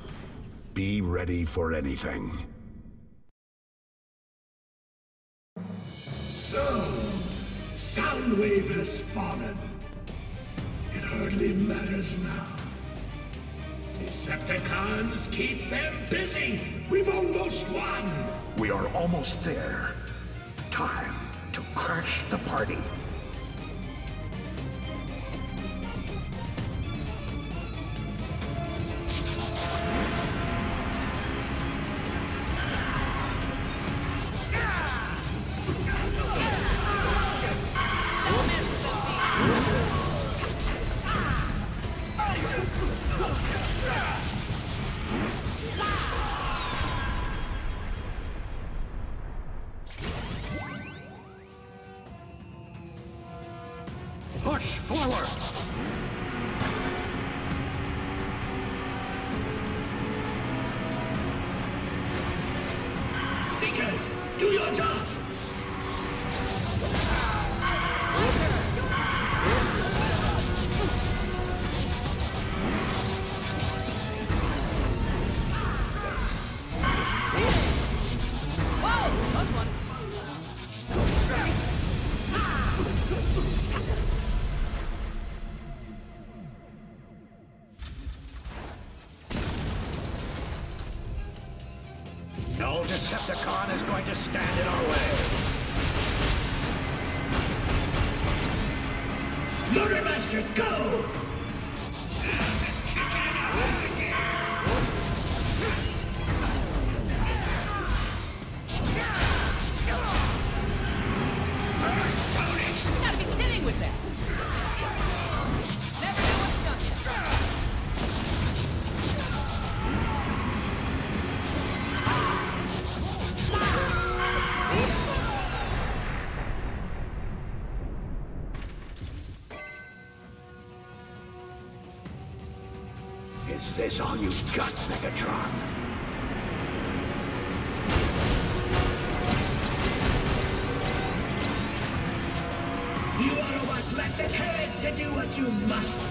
Be ready for anything. So, Soundwave has fallen. It hardly matters now. Decepticons, keep them busy. We've almost won. We are almost there. Time to crash the party. Push forward! Seekers, do your job! No Decepticon is going to stand in our way! Motormaster, go! Gotta be kidding with that! Never know what's done yet! Is this all you got, Megatron? You Autobots lack the courage to do what you must!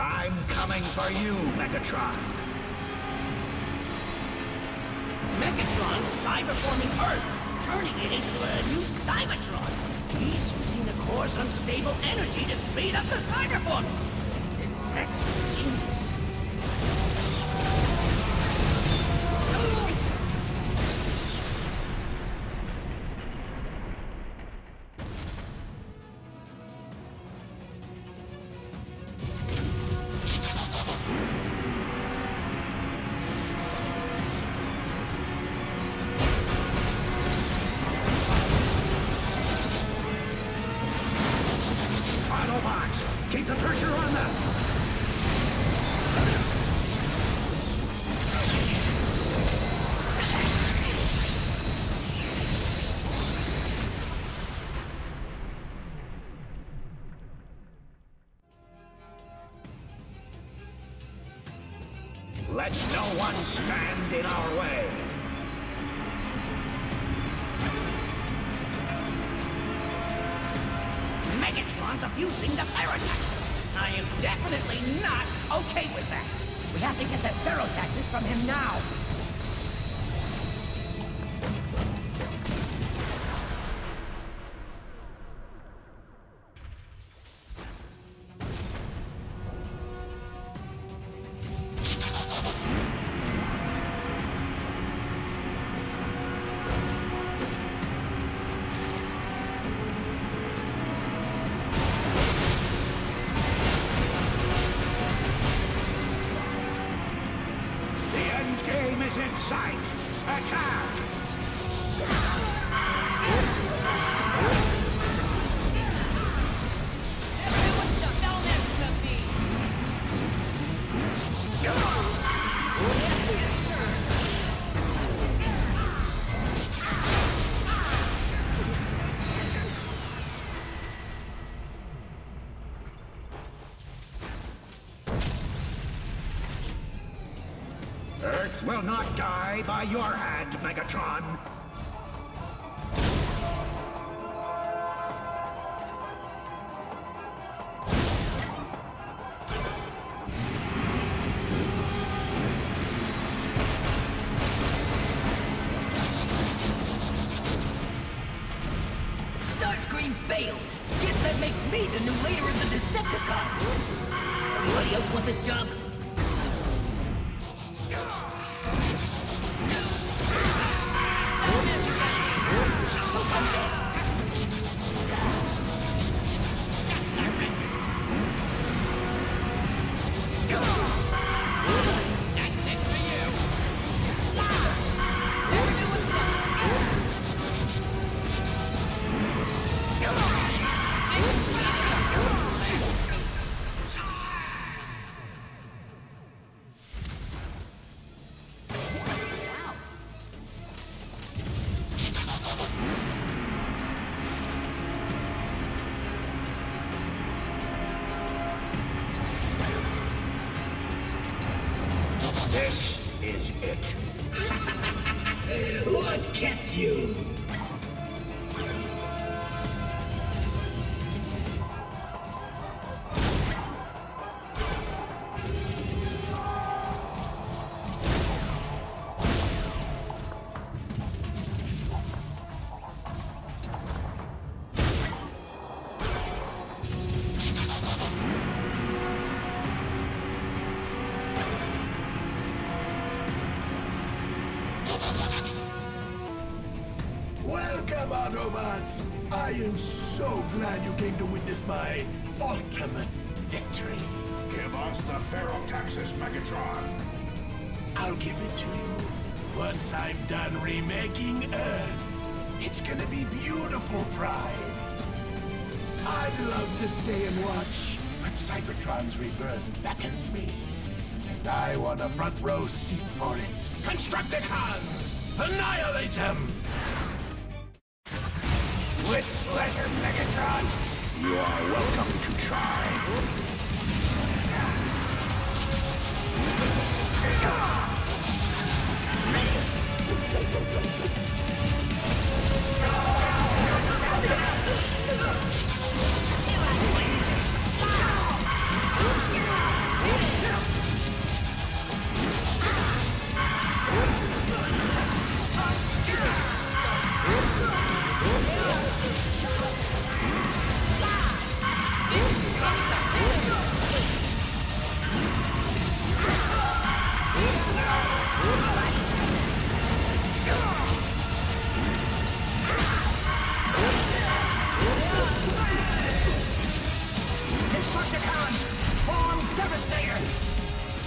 I'm coming for you, Megatron! Megatron's cyberforming Earth, turning it into a new Cybertron! He's using the core's unstable energy to speed up the cyberforming! It's excellent genius! Keep the pressure on them! Let no one stand in our way! Megatron's abusing the Pherotaxis! I am definitely not okay with that! We have to get that Pherotaxis from him now! Is in sight! Attack! Everyone's stuck! That'll never come to me! Earth will not die by your hand, Megatron! Starscream failed! Guess that makes me the new leader of the Decepticons! Anybody else want this job? This is it. What kept you? Welcome, Autobots! I am so glad you came to witness my ultimate victory. Give us the Pherotaxis, Megatron. I'll give it to you once I'm done remaking Earth. It's gonna be beautiful, Prime. I'd love to stay and watch, but Cybertron's rebirth beckons me. And I want a front row seat for it. Constructicons! Annihilate them! With pleasure, Megatron! You are welcome to try.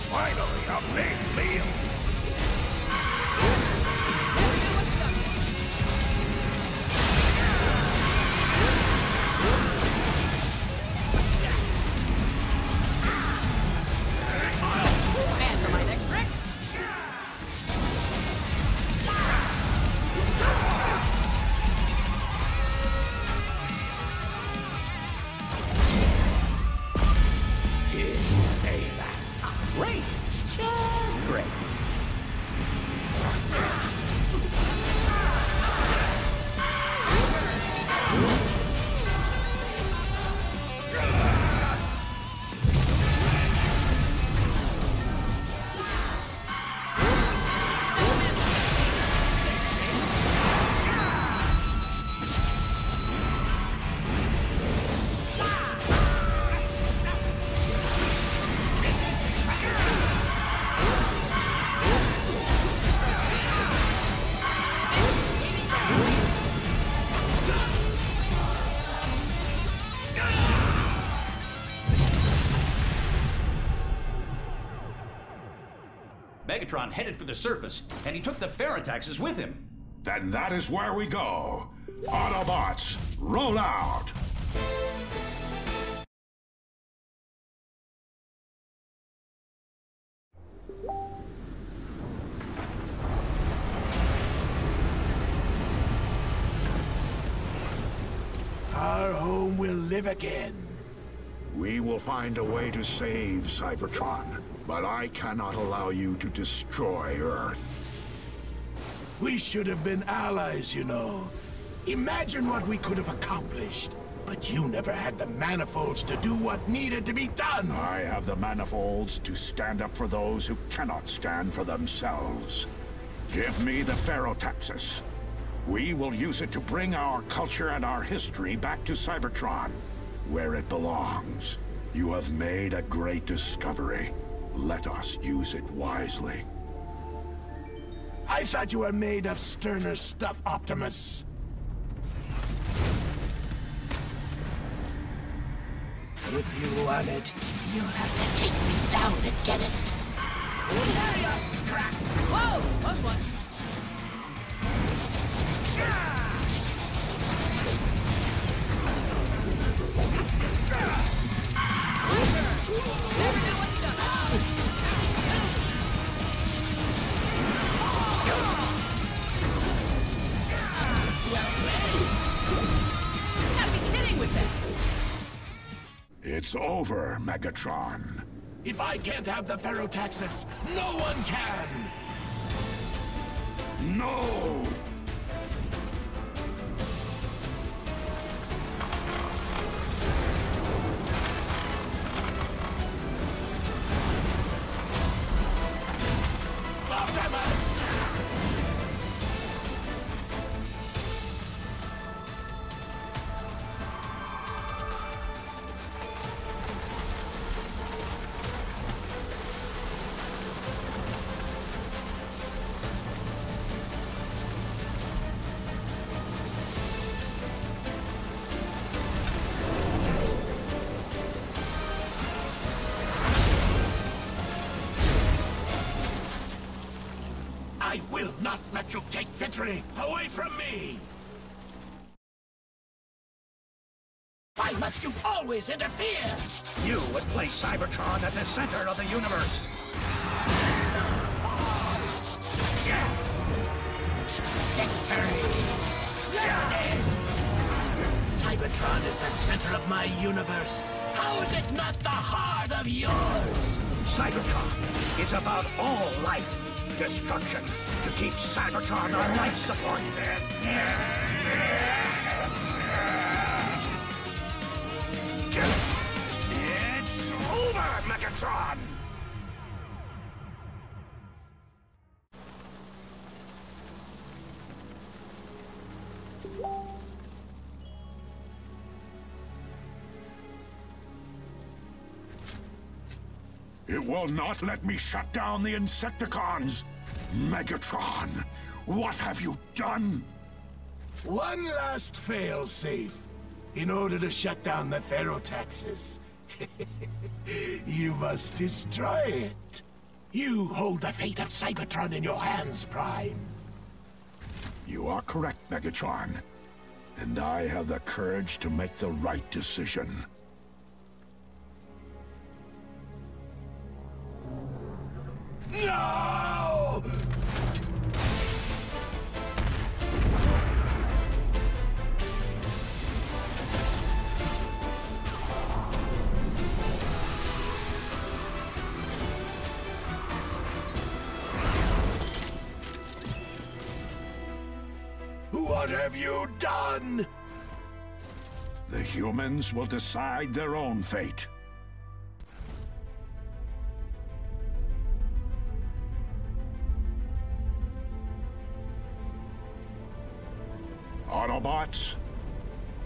Finally, a big deal! And for my next trick! Here's payback. Great! Just great. Megatron headed for the surface, and he took the Pherotaxis with him. Then that is where we go. Autobots, roll out! Our home will live again. We will find a way to save Cybertron. But I cannot allow you to destroy Earth. We should have been allies, you know. Imagine what we could have accomplished. But you never had the manifolds to do what needed to be done. I have the manifolds to stand up for those who cannot stand for themselves. Give me the Pherotaxis. We will use it to bring our culture and our history back to Cybertron, where it belongs. You have made a great discovery. Let us use it wisely. I thought you were made of sterner stuff, Optimus. with you on it. You'll have to take me down and get it. Hilarious scrap! Whoa! That's one. Never do what's done. Well, gotta be kidding with that. It's over, Megatron. If I can't have the Pherotaxis, no one can! No! You take victory away from me! Why must you always interfere? You would place Cybertron at the center of the universe. Yeah. Victory! Listen! Cybertron is the center of my universe. How is it not the heart of yours? Cybertron is about all life. Destruction to keep Cybertron on life support. It's over, Megatron! It will not let me shut down the Insecticons! Megatron, what have you done? One last failsafe, in order to shut down the Pherotaxis. You must destroy it. You hold the fate of Cybertron in your hands, Prime. You are correct, Megatron. And I have the courage to make the right decision. No! What have you done? The humans will decide their own fate. Autobots,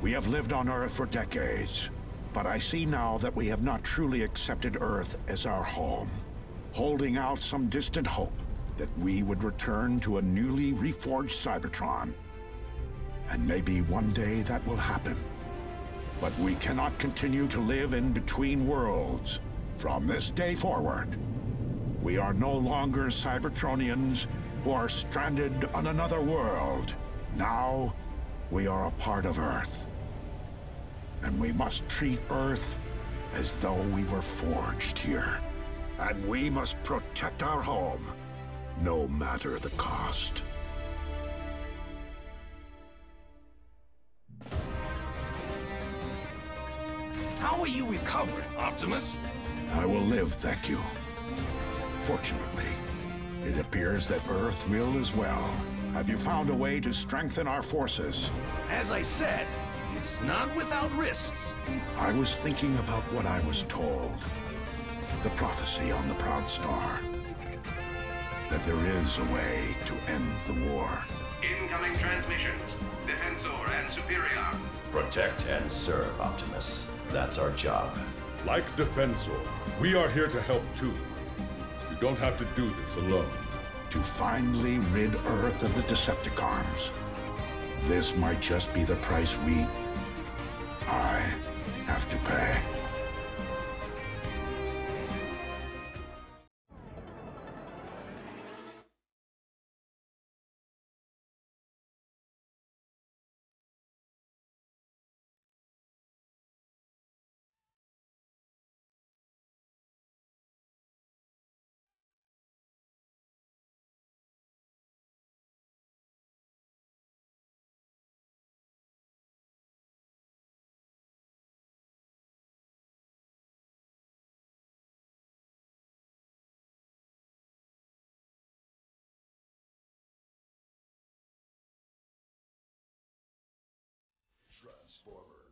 we have lived on Earth for decades, but I see now that we have not truly accepted Earth as our home, holding out some distant hope that we would return to a newly reforged Cybertron. And maybe one day that will happen. But we cannot continue to live in between worlds. From this day forward, we are no longer Cybertronians who are stranded on another world. Now, we are a part of Earth, and we must treat Earth as though we were forged here. And we must protect our home, no matter the cost. How are you recovering, Optimus? I will live, thank you. Fortunately, it appears that Earth will as well. Have you found a way to strengthen our forces? As I said, it's not without risks. I was thinking about what I was told. The prophecy on the Proud Star. That there is a way to end the war. Incoming transmissions. Defensor and Superior. Protect and serve, Optimus. That's our job. Like Defensor, we are here to help too. You don't have to do this alone. To finally rid Earth of the Decepticons. This might just be the price I have to pay. Transformer.